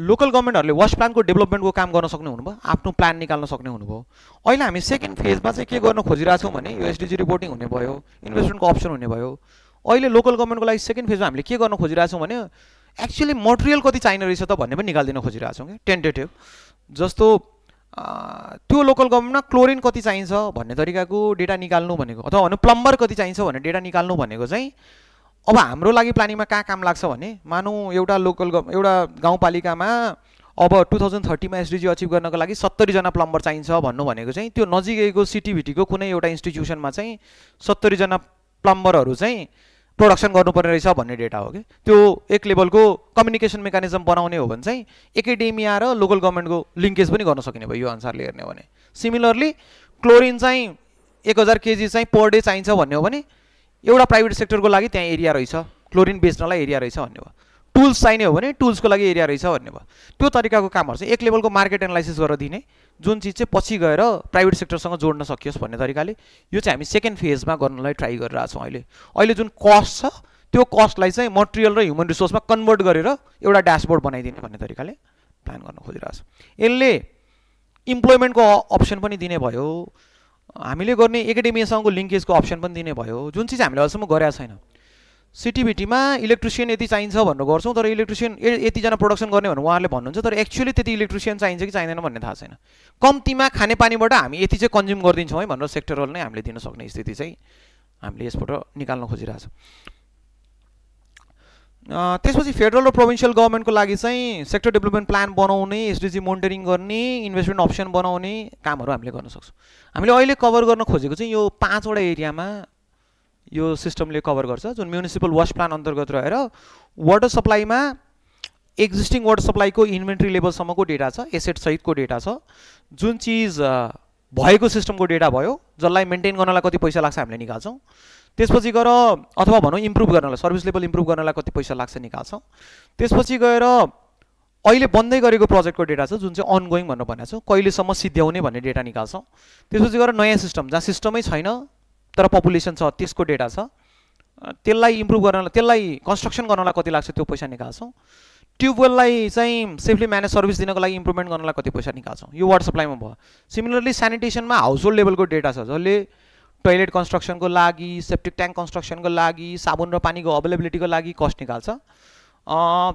लोकल गभर्नमेन्टहरुले वाश प्लानको डेभलपमेन्टको काम गर्न सक्ने हुनुभयो, आफ्नो प्लान निकाल्न सक्ने हुनुभयो। अहिले हामी सेकेन्ड फेजमा चाहिँ के गर्न खोजिरहेका छौं भने यो एसडीजी रिपोर्टिङ हुने भयो, इन्भेस्टमेन्टको अप्सन हुने भयो। अहिले लोकल गभर्नमेन्टको लागि सेकेन्ड फेजमा हामीले के गर्न खोजिरहेका छौं भने एक्चुअली मटेरियल कति चाहिने रहेछ त भन्ने पनि निकाल्दिन खोजिरहेका छौं के टेन्टेटिभ। जस्तो त्यो लोकल गभर्नमेन्टमा क्लोरिन कति चाहिन्छ भन्ने तरिकाको डेटा निकाल्नु भनेको अथवा भनौं प्लम्बर कति चाहिन्छ भन्ने डेटा निकाल्नु भनेको चाहिँ अब हाम्रो लागि प्लानिङमा कहाँ काम लाग्छ भने मानौं एउटा लोकल एउटा गाउँपालिकामा अब टु थाउजन्ड थर्टी मा एसडीजी अचिभ गर्नको लागि सत्तरी जना प्लम्बर चाहिन्छ भन्नु भनेको चाहिँ त्यो नजिकैको सिटी भिटीको कुनै एउटा इन्स्टिट्युसनमा चाहिँ सत्तरी जना प्लम्बरहरु चाहिँ प्रोडक्सन गर्नुपर्ने रहेछ भन्ने डेटा हो के। त्यो एक लेभलको कम्युनिकेसन मेकानिजम बनाउने हो भने चाहिँ एकाडेमिया र लोकल गभर्नमेन्टको लिंकेज पनि गर्न सकिने भयो यो अनुसारले हेर्ने हो भने। सिमिलरली क्लोरिन चाहिँ एक हजार केजी चाहिँ पर डे चाहिन्छ भन्ने हो भने एउटा प्राइभेट सेक्टरको लागि त्यहाँ एरिया रहेछ, क्लोरिन बेच्नलाई एरिया रहेछ भन्ने भयो। टुल्स चाहिने हो भने टुल्सको लागि एरिया रहेछ भन्ने भयो। त्यो तरिकाको कामहरु चाहिँ एक लेभलको मार्केट एनालाइसिस गरेर दिने जुन चीज चाहिँ पछि गएर प्राइभेट सेक्टरसँग जोड्न सकियोस् भन्ने तरिकाले यो चाहिँ हामी सेकेन्ड फेजमा गर्नलाई ट्राई गरिरहेका छौं। अहिले अहिले जुन कस्ट छ त्यो कस्टलाई चाहिँ मटेरियल र ह्युमन रिसोर्समा कन्भर्ट गरेर एउटा ड्याशबोर्ड बनाइदिने भन्ने तरिकाले प्लान गर्न खोजिरहेका छौं। यसले इम्प्लोयमेन्टको अप्सन पनि दिने भयो, हामीले गर्ने एकाडेमियासँगको लिंकेजको अप्सन पनि दिने भयो जुन चाहिँ हामीले अहिलेसम्म गरेका छैन। सिटिभिटीमा इलेक्ट्रिसियन यति चाहिन्छ भनेर गर्छौं तर इलेक्ट्रिसियन यतिजना प्रोडक्सन गर्ने भनेर उहाँहरूले भन्नुहुन्छ तर एक्चुअली त्यति इलेक्ट्रिसियन चाहिन्छ कि चाहिँदैन भन्ने थाहा छैन। कम्तीमा खानेपानीबाट हामी यति चाहिँ कन्ज्युम गरिदिन्छौँ है भनेर सेक्टरल नै हामीले दिन सक्ने स्थिति चाहिँ हामीले यसबाट निकाल्न खोजिरहेका छौं। त्यसपछि फेडरल र प्रोभिन्सियल गभर्नमेन्टको लागि चाहिँ सेक्टर डेभलपमेन्ट प्लान बनाउने, एसडीजी मोनिटरिङ गर्ने, इन्भेस्टमेन्ट अप्सन बनाउने कामहरु हामीले गर्न सक्छौं। हामीले अहिले कभर गर्न खोजेको चाहिँ यो पाँचवटा एरियामा यो सिस्टमले कभर गर्छ जुन म्युनिसिपल वाश प्लान अन्तर्गत रहेर वाटर सप्लाईमा एक्जिस्टिङ वाटर सप्लाईको इन्भेन्ट्री लेभलसम्मको डेटा छ, एसेट सहितको डेटा छ जुन चीज भएको सिस्टमको डेटा भयो जसलाई मेन्टेन गर्नलाई कति पैसा लाग्छ हामीले निकाल्छौं त्यसपछि गएर अथवा भनौं इम्प्रुभ गर्नलाई सर्भिस लेभल इम्प्रुभ गर्नलाई कति पैसा लाग्छ निकाल्छौं त्यसपछि गएर अहिले बन्दै गरेको प्रोजेक्टको डेटा छ जुन चाहिँ अनगोइङ भनेर भनेको छ कहिलेसम्म सिद्ध्याउने भन्ने डेटा निकाल्छौं त्यसपछि गएर नयाँ सिस्टम जहाँ सिस्टमै छैन तर पपुलेसन छ त्यसको डेटा छ त्यसलाई इम्प्रुभ गर्नलाई त्यसलाई कन्स्ट्रक्सन गर्नलाई कति लाग्छ त्यो पैसा निकाल्छौं ट्युबवेललाई चाहिँ सेफली म्यानेज सर्भिस दिनको लागि इम्प्रुभमेन्ट गर्नलाई कति पैसा निकाल्छौं यो वाटर सप्लाईमा भयो सिमिलरली स्यानिटेसनमा हाउस होल्ड लेभलको डेटा छ जसले टोयलेट कन्स्ट्रक्सनको लागि सेप्टिक ट्याङ्क कन्स्ट्रक्सनको लागि साबुन र पानीको अभेलेबिलिटीको लागि कस्ट निकाल्छ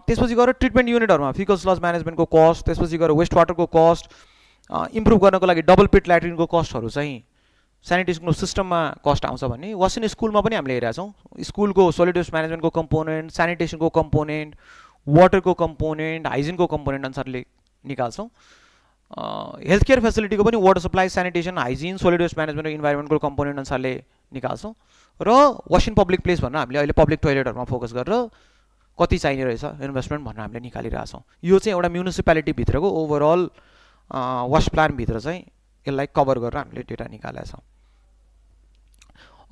त्यसपछि गएर ट्रिटमेन्ट युनिटहरुमा फिकल स्लज म्यानेजमेन्टको कस्ट त्यसपछि गएर वेस्ट वाटरको कस्ट इम्प्रुभ गर्नको लागि डबल पिट ल्याट्रिनको कस्टहरु चाहिँ स्यानिटेसनको सिस्टममा कस्ट आउँछ भन्ने वासिन स्कुलमा पनि हामीले हेरेका छौं स्कुलको सोलिड वेस्ट म्यानेजमेन्टको कम्पोनेन्ट स्यानिटेसनको कम्पोनेन्ट water को component, hygiene को component अनुसारले निकाल्छौं हेल्थ केयर फेसिलिटी को पनि water supply, sanitation, hygiene, solid waste management र environment को component अनुसारले निकाल्छौं र washing public place भन्नु हामीले अहिले public toilet हरुमा फोकस गरेर कति चाहिने रहेछ इन्भेस्टमेन्ट भन्नु हामीले निकालिरहेका छौं यो चाहिँ एउटा municipality भित्रको ओभरअल wash plan भित्र चाहिँ यसलाई कभर गरेर हामीले डेटा निकालेका छौं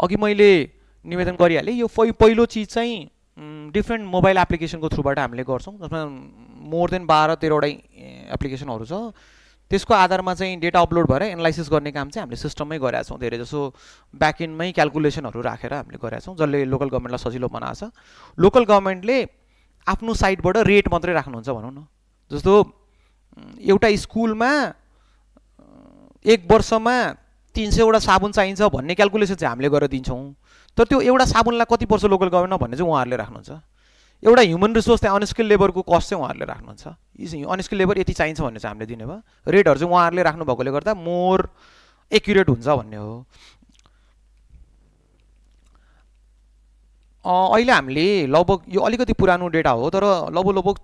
अघि मैले निवेदन गरिहाले यो पहिलो चीज चाहिँ डिफ्रेन्ट मोबाइल एप्लिकेसनको थ्रुबाट हामीले गर्छौं जसमा मोर देन बाह्र तेह्र वटा एप्लिकेसनहरु छ त्यसको आधारमा चाहिँ डेटा अपलोड भएर एनालाइसिस गर्ने काम चाहिँ हामीले सिस्टममै गरेका छौं धेरै जसो ब्याक एन्डमै क्याल्कुलेसनहरु राखेर हामीले गरेका छौं जसले लोकल गभर्नमेन्टलाई सजिलो बनाउँछ लोकल गभर्नमेन्टले आफ्नो साइडबाट रेट मात्रै राख्नुहुन्छ भनौं न जस्तो एउटा स्कुलमा एक वर्षमा तीन सय वटा साबुन चाहिन्छ भन्ने क्याल्कुलेसन चाहिँ हामीले गरेर दिन्छौं तर त्यो एउटा साबुनलाई कति पर्छ लोकल गभर्नमेन्ट भन्ने चाहिँ उहाँहरूले राख्नुहुन्छ एउटा ह्युमन रिसोर्स चाहिँ अनस्किल्ड लेबरको कस्ट चाहिँ उहाँहरूले राख्नुहुन्छ अनस्किल्ड लेबर यति चाहिन्छ भन्ने चाहिँ हामीले दिने भयो रेटहरु चाहिँ उहाँहरूले राख्नु भएकोले गर्दा मोर एक्युरेट हुन्छ भन्ने हो अहिले हामीले लगभग यो अलिकति पुरानो डेटा हो तर लगभग लगभग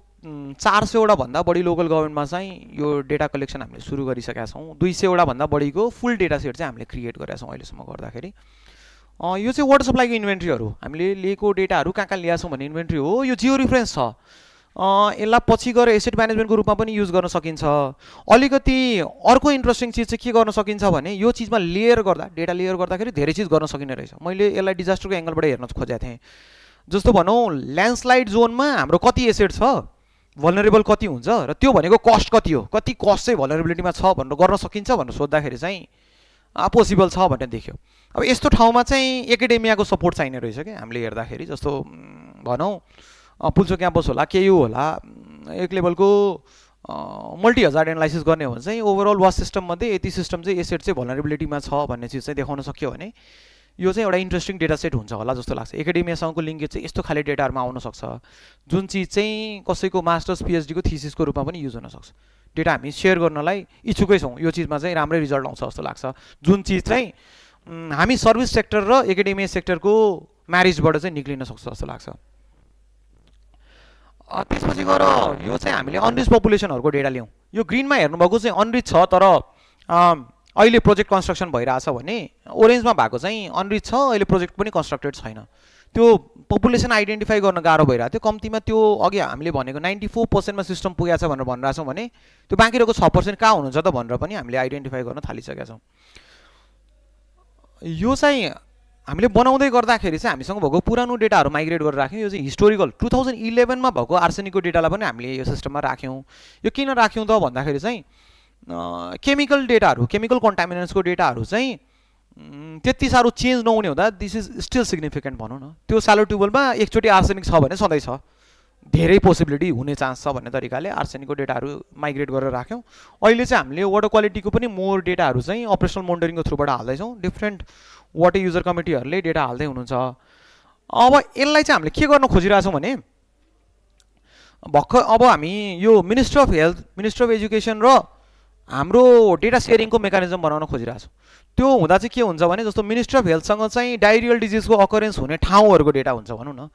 चार सय वटा भन्दा बढी लोकल गभर्नमेन्टमा चाहिँ यो डेटा कलेक्सन हामीले सुरु गरिसकेका छौं दुई सय वटा भन्दा बढीको फुल डेटा सेट चाहिँ हामीले क्रिएट गरेका छौं अहिलेसम्म गर्दाखेरि यो चाहिँ वाटर सप्लाईको इन्भेन्ट्रीहरु हामीले लिएको डेटाहरु कहाँ कहाँ ल्याएको छौं भन्ने इन्भेन्ट्री हो यो जियो रिफरेन्स छ यसलाई पछि गएर एसेट म्यानेजमेन्टको रूपमा पनि युज गर्न सकिन्छ अलिकति अर्को इन्ट्रेस्टिङ चीज चाहिँ के गर्न सकिन्छ भने यो चीजमा लेयर गर्दा डेटा लेयर गर्दाखेरि धेरै चीज गर्न सकिने रहेछ मैले यसलाई डिजास्टरको एंगलबाट हेर्न खोजेको थिएँ जस्तो भनौं ल्यान्डस्लाइड जोनमा हाम्रो कति एसेट छ भल्नरेबल कति हुन्छ र त्यो भनेको कस्ट कति हो कति कस्ट चाहिँ भल्नरेबिलिटीमा छ भनेर गर्न सकिन्छ भनेर सोध्दाखेरि चाहिँ पोसिबल छ भन्ने देख्यो अब यस्तो ठाउँमा चाहिँ एकाडेमियाको सपोर्ट चाहिने रहेछ के हामीले हेर्दाखेरि जस्तो भनौं पुल्चो क्याम्पस होला केयु होला एक लेभलको मल्टी हजार्ड एनालाइसिस गर्ने हो भने चाहिँ ओभरअल वास सिस्टम मध्ये यति सिस्टम चाहिँ एसेट चाहिँ भल्नरेबिलिटीमा छ भन्ने चीज चाहिँ देखाउन सकियो भने यो चाहिँ एउटा इन्ट्रेस्टिङ डेटा सेट हुन्छ होला जस्तो लाग्छ एकाडेमियासँगको लिङ्केज चाहिँ यस्तो खाली डेटाहरुमा आउन सक्छ जुन चीज चाहिँ कसैको मास्टर्स पीएचडी को थीसिसको रूपमा पनि युज हुन सक्छ डेटा हामी शेयर गर्नलाई इच्छुकै छौं यो चीजमा चाहिँ राम्रै रिजल्ट आउँछ जस्तो लाग्छ जुन चीज चाहिँ हामी सर्भिस सेक्टर र एकाडेमिया सेक्टरको म्यारेजबाट चाहिँ निक्लिन सक्छ जस्तो लाग्छ त्यसपछि गएर यो चाहिँ हामीले अनरिच पपुलेसनहरुको डेटा ल्याउँ यो ग्रीनमा हेर्नु भएको चाहिँ अनरिच छ तर अहिले प्रोजेक्ट कन्स्ट्रक्सन भइरहेछ भने ओरेन्जमा भएको चाहिँ अनरिच छ अहिले प्रोजेक्ट पनि कन्स्ट्रक्टेड छैन त्यो पपुलेसन आइडेन्टिफाई गर्न गाह्रो भइरहेको थियो कम्तिमा त्यो अघि हामीले भनेको चौरानब्बे प्रतिशत मा सिस्टम पुगेको छ भनेर भनिरहेका छौं भने त्यो बाँकी रहेको छ प्रतिशत कहाँ हुनुहुन्छ त भनेर पनि हामीले आइडेन्टिफाई गर्न थालिसकेका छौं यो चाहिँ हामीले बनाउँदै गर्दाखेरि चाहिँ हामीसँग भएको पुरानो डेटाहरु माइग्रेट गरेर राख्यौं यो चाहिँ हिस्टोरिकल दुई हजार एघार मा भएको आर्सेनिकको डेटालाई पनि हामीले यो सिस्टममा राख्यौं यो किन राख्यौं त भन्दाखेरि चाहिँ केमिकल डेटाहरु केमिकल कन्टामिनेन्ट्सको डेटाहरु चाहिँ त्यति साह्रो चेन्ज नहुने हुँदा दिस इज स्टिल सिग्निफिकेन्ट भनौं न त्यो सालो ट्युबवेलमा एकचोटी आर्सेनिक छ भने सधैँ छ धेरै पोसिबिलिटी हुने चान्स छ भन्ने तरिकाले आर्सेनिकको डेटाहरु माइग्रेट गरेर राख्यौं अहिले चाहिँ हामीले वाटर क्वालिटीको पनि मोर डेटाहरु चाहिँ अपरेशनल मोनिटरिङको थ्रुबाट हाल्दै छौं डिफरेन्ट वाटर युजर कमिटीहरुले डेटा हाल्दै हुनुहुन्छ अब यसलाई चाहिँ हामीले के गर्न खोजिरहेका छौं भने भक्खर अब हामी यो minister of health minister of education र हाम्रो डेटा शेयरिङको मेकानिजम बनाउन खोजिरहेछौं त्यो हुँदा चाहिँ के हुन्छ भने जस्तो मिनिस्टर अफ हेल्थसँग चाहिँ डायरियल डिजीजको अकरेन्स हुने ठाउँहरुको डेटा हुन्छ भनौं न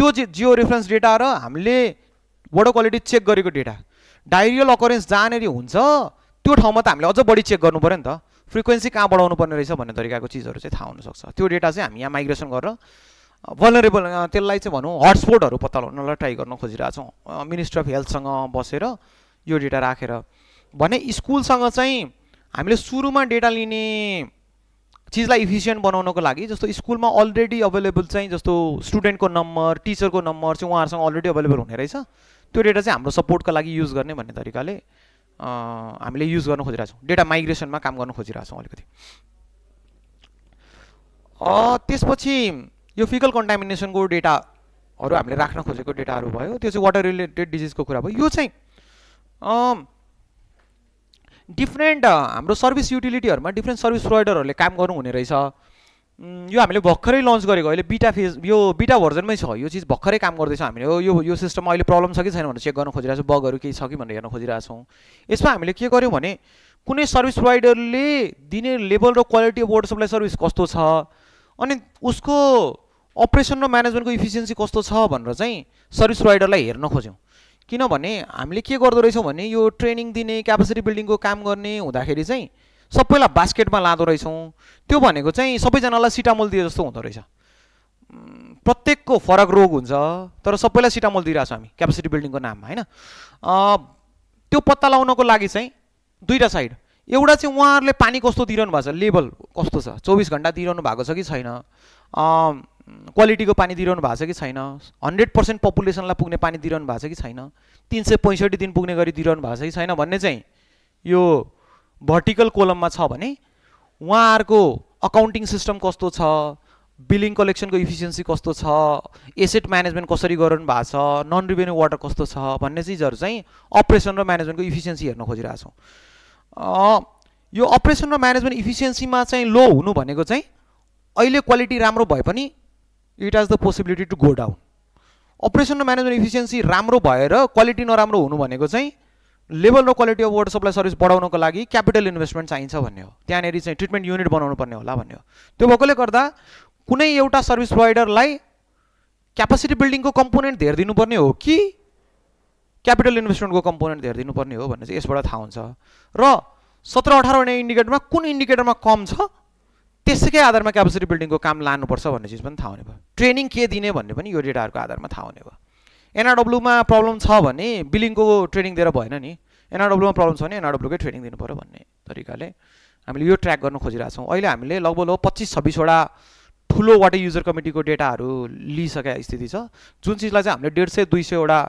त्यो जियो रेफरेन्स डेटा र हामीले वाटर क्वालिटी चेक गरेको डेटा डायरियल अकरेन्स जहाँनेरी हुन्छ त्यो ठाउँमा त हामीले अझ बढी चेक गर्नु पर्यो नि त फ्रिक्वेन्सी कहाँ बढाउनु पर्ने रहेछ भन्ने तरिकाको चीजहरु चाहिँ थाहा हुन सक्छ त्यो डेटा चाहिँ हामी यहाँ माइग्रेसन गरेर भल्नरेबल त्यसलाई चाहिँ भनौं हटस्पटहरु पत्ता लगाउनलाई ट्राई गर्न खोजिरहेछौं मिनिस्टर अफ हेल्थसँग बसेर यो डेटा राखेर भने स्कुलसँग चाहिँ हामीले सुरुमा डेटा लिने चीजलाई इफिसिएन्ट बनाउनको लागि जस्तो स्कुलमा अलरेडी अवेलेबल चाहिँ जस्तो स्टुडेन्टको नम्बर टिचरको नम्बर चाहिँ उहाँहरुसँग अलरेडी अवेलेबल हुने रहेछ त्यो डेटा चाहिँ हाम्रो सपोर्टका लागि युज गर्ने भन्ने तरिकाले हामीले युज गर्न खोजिरहेछौं डेटा माइग्रेसनमा काम गर्न खोजिरहेछौं अलिकति अ त्यसपछि यो फिकल कन्टामिनेसनको डेटा हरु हामीले राख्न खोजेको डेटाहरु भयो त्यो चाहिँ वाटर रिलेटेड डिजीजको कुरा भयो यो चाहिँ अ डिफरेन्ट हाम्रो सर्भिस युटिलिटीहरुमा डिफरेन्ट सर्भिस प्रोवाइडरहरुले काम गर्नु हुने रहेछ यो हामीले भर्खरै लन्च गरेको अहिले बीटा फेज यो बीटा भर्जनमै छ यो चीज भर्खरै काम गर्दै छ हामीले यो यो सिस्टममा अहिले प्रब्लम छ कि छैन भनेर चेक गर्न खोजिरहेछौं बगहरु केही छ कि भनेर हेर्न खोजिरहेछौं यसमा हामीले के गर्यौं भने कुनै सर्भिस प्रोवाइडरले दिने लेभल र quality of water supply service कस्तो छ अनि उसको अपरेसन र म्यानेजमेन्टको इफिसिएन्सी कस्तो छ भनेर चाहिँ सर्भिस प्रोवाइडरलाई हेर्न खोज्यौं किनभने हामीले के गर्दै रहेछौं भने यो ट्रेनिङ दिने क्यापेसिटी बिल्डिङको काम गर्ने हुँदाखेरि चाहिँ सबैलाई बास्केटमा लादो रहेछौं त्यो भनेको चाहिँ सबैजनालाई सिटामोल दिए जस्तो हुँदो रहेछ प्रत्येकको फरक रोग हुन्छ तर सबैलाई सिटामोल दिइराछौं हामी क्यापेसिटी बिल्डिङको नाममा हैन त्यो पत्ता लगाउनको लागि चाहिँ दुईटा साइड एउटा चाहिँ उहाँहरुले पानी कस्तो दिइरहनु भएको छ लेभल कस्तो छ चौबीस घण्टा दिइरहनु भएको छ कि छैन क्वालिटीको पानी दिइरहनु भएको छ कि छैन सय प्रतिशत पपुलेसनलाई पुग्ने पानी दिइरहनु भएको छ कि छैन तीन सय पैंसठी दिन पुग्ने गरी दिइरहनु भएको छ कि छैन भन्ने चाहिँ यो भर्टिकल कोलममा छ भने उहाँहरुको अकाउन्टिङ सिस्टम कस्तो छ बिलिङ कलेक्सनको इफिसिएन्सी कस्तो छ एसेट म्यानेजमेन्ट कसरी गरिरहनु भएको छ नन रिभेन्यू वाटर कस्तो छ भन्ने चीजहरु चाहिँ अपरेसन र म्यानेजमेन्टको इफिसिएन्सी हेर्न खोजिरहेछौं यो अपरेसन र म्यानेजमेन्ट इफिसिएन्सीमा चाहिँ लो हुनु भनेको चाहिँ अहिले क्वालिटी राम्रो भए पनि it has the possibility to go down operation र म्यानेजमेन्ट इफिसिएन्सी राम्रो भएर क्वालिटी नराम्रो हुनु भनेको चाहिँ लेभल र quality of water supply service बढाउनको लागि क्यापिटल इन्भेस्टमेन्ट चाहिन्छ भन्ने हो त्यहाँनेरि चाहिँ ट्रिटमेन्ट युनिट बनाउनु पर्ने होला भन्ने हो त्यो भएकोले गर्दा कुनै एउटा सर्भिस प्रोवाइडरलाई क्यापेसिटी बिल्डिङको कम्पोनेन्ट धेर दिनुपर्ने हो कि क्यापिटल इन्भेस्टमेन्टको कम्पोनेन्ट धेर दिनुपर्ने हो भन्ने चाहिँ यसबाट थाहा हुन्छ र सत्र अठार वटा इन्डिकेटरमा कुन इन्डिकेटरमा कम छ त्यसैकै आधारमा क्यापेसिटी बिल्डिङको काम लानुपर्छ भन्ने चीज पनि थाहा हुने भयो ट्रेनिङ के दिने भन्ने पनि यो डेटाहरुको आधारमा थाहा हुने भयो एनआरडब्ल्यू मा प्रब्लम छ भने बिलिङको ट्रेनिङ दिएर भएन नि एनआरडब्ल्यू मा प्रब्लम छ भने एनआरडब्ल्यू कै ट्रेनिङ दिनुपर्यो भन्ने तरिकाले हामीले यो ट्र्याक गर्न खोजिरहेछौं अहिले हामीले लगभग पच्चीस छब्बीस वटा ठूलो वाटर युजर कमिटीको डेटाहरु लिइसके स्थिति छ जुन चीजलाई चाहिँ हामीले एक सय पचास दुई सय वटा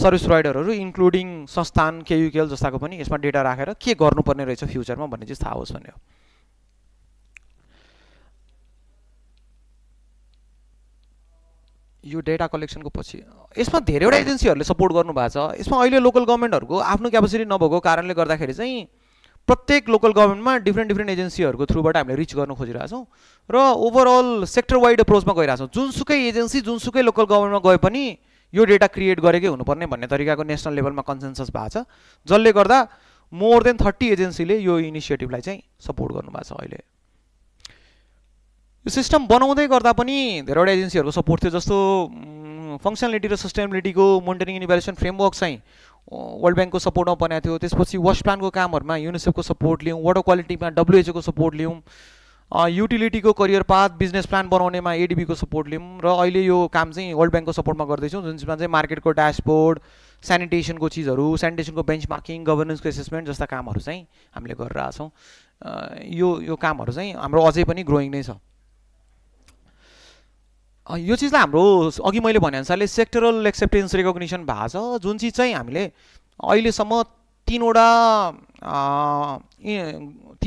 सर्भिस प्रोवाइडरहरु इन्क्लुडिङ संस्थान केयुकेएल जस्ताको पनि यसमा डेटा राखेर के गर्नुपर्ने रहेछ फ्युचरमा भन्ने चीज थाहा होस् भन्ने हो यो डेटा कलेक्सनको पछि यसमा धेरैवटा एजेन्सीहरुले सपोर्ट गर्नु भएको छ यसमा अहिले लोकल गभर्नमेन्टहरुको आफ्नो क्यापेसिटी नभएको कारणले गर्दाखेरि चाहिँ प्रत्येक लोकल गभर्नमेन्टमा डिफ्रेन्ट डिफ्रेन्ट एजेन्सीहरुको थ्रुबाट हामीले रिच गर्न खोजिरहेछौं र ओभरअल सेक्टर वाइड अप्रोचमा गइरहेछौं जुनसुकै एजेन्सी जुनसुकै लोकल गभर्नमेन्टमा गए पनि यो डेटा क्रिएट गरेकै हुनुपर्ने भन्ने तरिकाको नेशनल लेभलमा कन्सेन्सस भएको छ जसले गर्दा मोर देन तीस एजेन्सीले यो इनिशिएटिभलाई चाहिँ सपोर्ट गर्नु भएको छ अहिले यो सिस्टम बनाउँदै गर्दा पनि धेरैवटा एजेन्सीहरुको सपोर्ट थियो जस्तो फंक्शनलिटी र सस्टेनेबिलिटीको मोनिटरिङ एन्ड इभ्यालुएसन फ्रेमवर्क चाहिँ वर्ल्ड बैंकको सपोर्टमा बनाएको थियो त्यसपछि वाश प्लानको कामहरुमा युनिसेफको सपोर्ट लियौं वाटर क्वालिटीमा डब्ल्यूएचओ को सपोर्ट लियौं युटिलिटीको करियर पाथ बिजनेस प्लान बनाउनेमा एडीबी को सपोर्ट लियौं र अहिले यो काम चाहिँ वर्ल्ड बैंकको सपोर्टमा गर्दै छौं जुन चाहिँ मार्केटको ड्याशबोर्ड स्यानिटेसनको चीजहरु स्यानिटेसनको बेन्चमार्किङ गभर्नेन्सको एसेसमेन्ट जस्ता कामहरु चाहिँ हामीले गरिरहेका छौं यो यो कामहरु चाहिँ हाम्रो अझै पनि ग्रोइङ नै छ यो चीजलाई हाम्रो अघि मैले भने अनुसारले सेक्टरल एक्सेप्टेन्स रिकग्निसन भएको छ जुन चीज चाहिँ हामीले अहिलेसम्म तीन वटा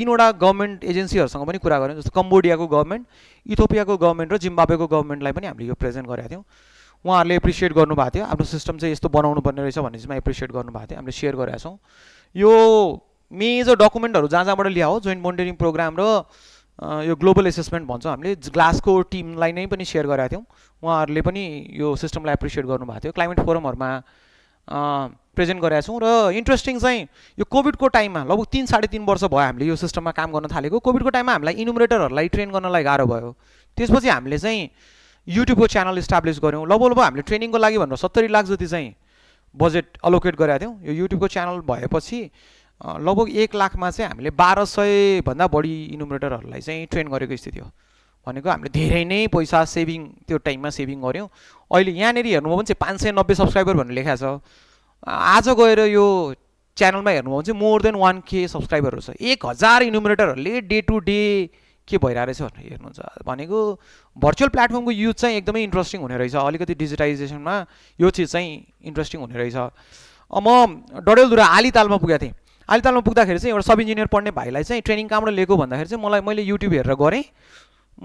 तीन वटा गभर्नमेन्ट एजेन्सीहरुसँग पनि कुरा गर्यौं जस्तो कम्बोडियाको गभर्नमेन्ट इथियोपियाको गभर्नमेन्ट र जिम्बाब्वेको गभर्नमेन्टलाई पनि हामीले यो प्रेजेन्ट गरेका थियौं उहाँहरुले एप्रिसिएट गर्नुभएको थियो हाम्रो सिस्टम चाहिँ यस्तो बनाउनु पर्ने रहेछ भन्ने चाहिँ एप्रिसिएट गर्नुभएको थियो हामीले शेयर गरेका छौं यो मेजर डकुमेन्टहरु जहाँ जहाँबाट ल्याओ जोइन्ट मोनिटरिङ प्रोग्राम र यो ग्लोबल एसेसमेन्ट भन्छ हामीले ग्लासको टिमलाई नै पनि शेयर गरेका थियौं उहाँहरुले पनि यो सिस्टमलाई एप्रिसिएट गर्नुभएको थियो क्लाइमेट फोरमहरुमा प्रेजेन्ट गरेका छौं र इन्ट्रेस्टिङ चाहिँ यो कोभिडको टाइममा लगभग तीन साढे तीन वर्ष भयो हामीले यो सिस्टममा काम गर्न थालेको कोभिडको टाइममा हामीलाई इन्युमरेटरहरुलाई ट्रेन गर्नलाई गाह्रो भयो त्यसपछि हामीले चाहिँ युट्युबको च्यानल इस्टाब्लिश गर्यौं लगभग हामीले ट्रेनिङको लागि भनेर सत्तरी लाख जति चाहिँ बजेट अलोकेट गरेका थियौं यो युट्युबको च्यानल भएपछि लगभग एक लाखमा चाहिँ हामीले बाह्र सय भन्दा बढी इन्युमरेटरहरुलाई चाहिँ ट्रेन गरेको स्थिति हो भनेको हामीले धेरै नै पैसा सेभिङ त्यो टाइममा सेभिङ गर्यौं अहिले यहाँ नेरी हेर्नुभयो भने पाँच सय नब्बे सब्स्क्राइबर भनेर लेखा छ आज गएर यो channel ma hernu bhanyo more than one K subscriber haru cha one thousand enumerator harule day to day के भइराछ हेर्नु हुन्छ भनेको भर्चुअल प्लेटफर्मको युज चाहिँ एकदमै इन्ट्रेस्टिङ हुने रहेछ अलिकति डिजिटाइजेसनमा यो चीज चाहिँ इन्ट्रेस्टिङ हुने रहेछ म डडेलधुरा आलीतालमा पुगेथे आलीतालमा पुग्दाखेरि चाहिँ एउटा सब इन्जिनियर पढ्ने भाइलाई चाहिँ ट्रेनिङ कामबाट लिएको भन्दाखेरि चाहिँ मलाई मैले युट्युब हेरेर गरे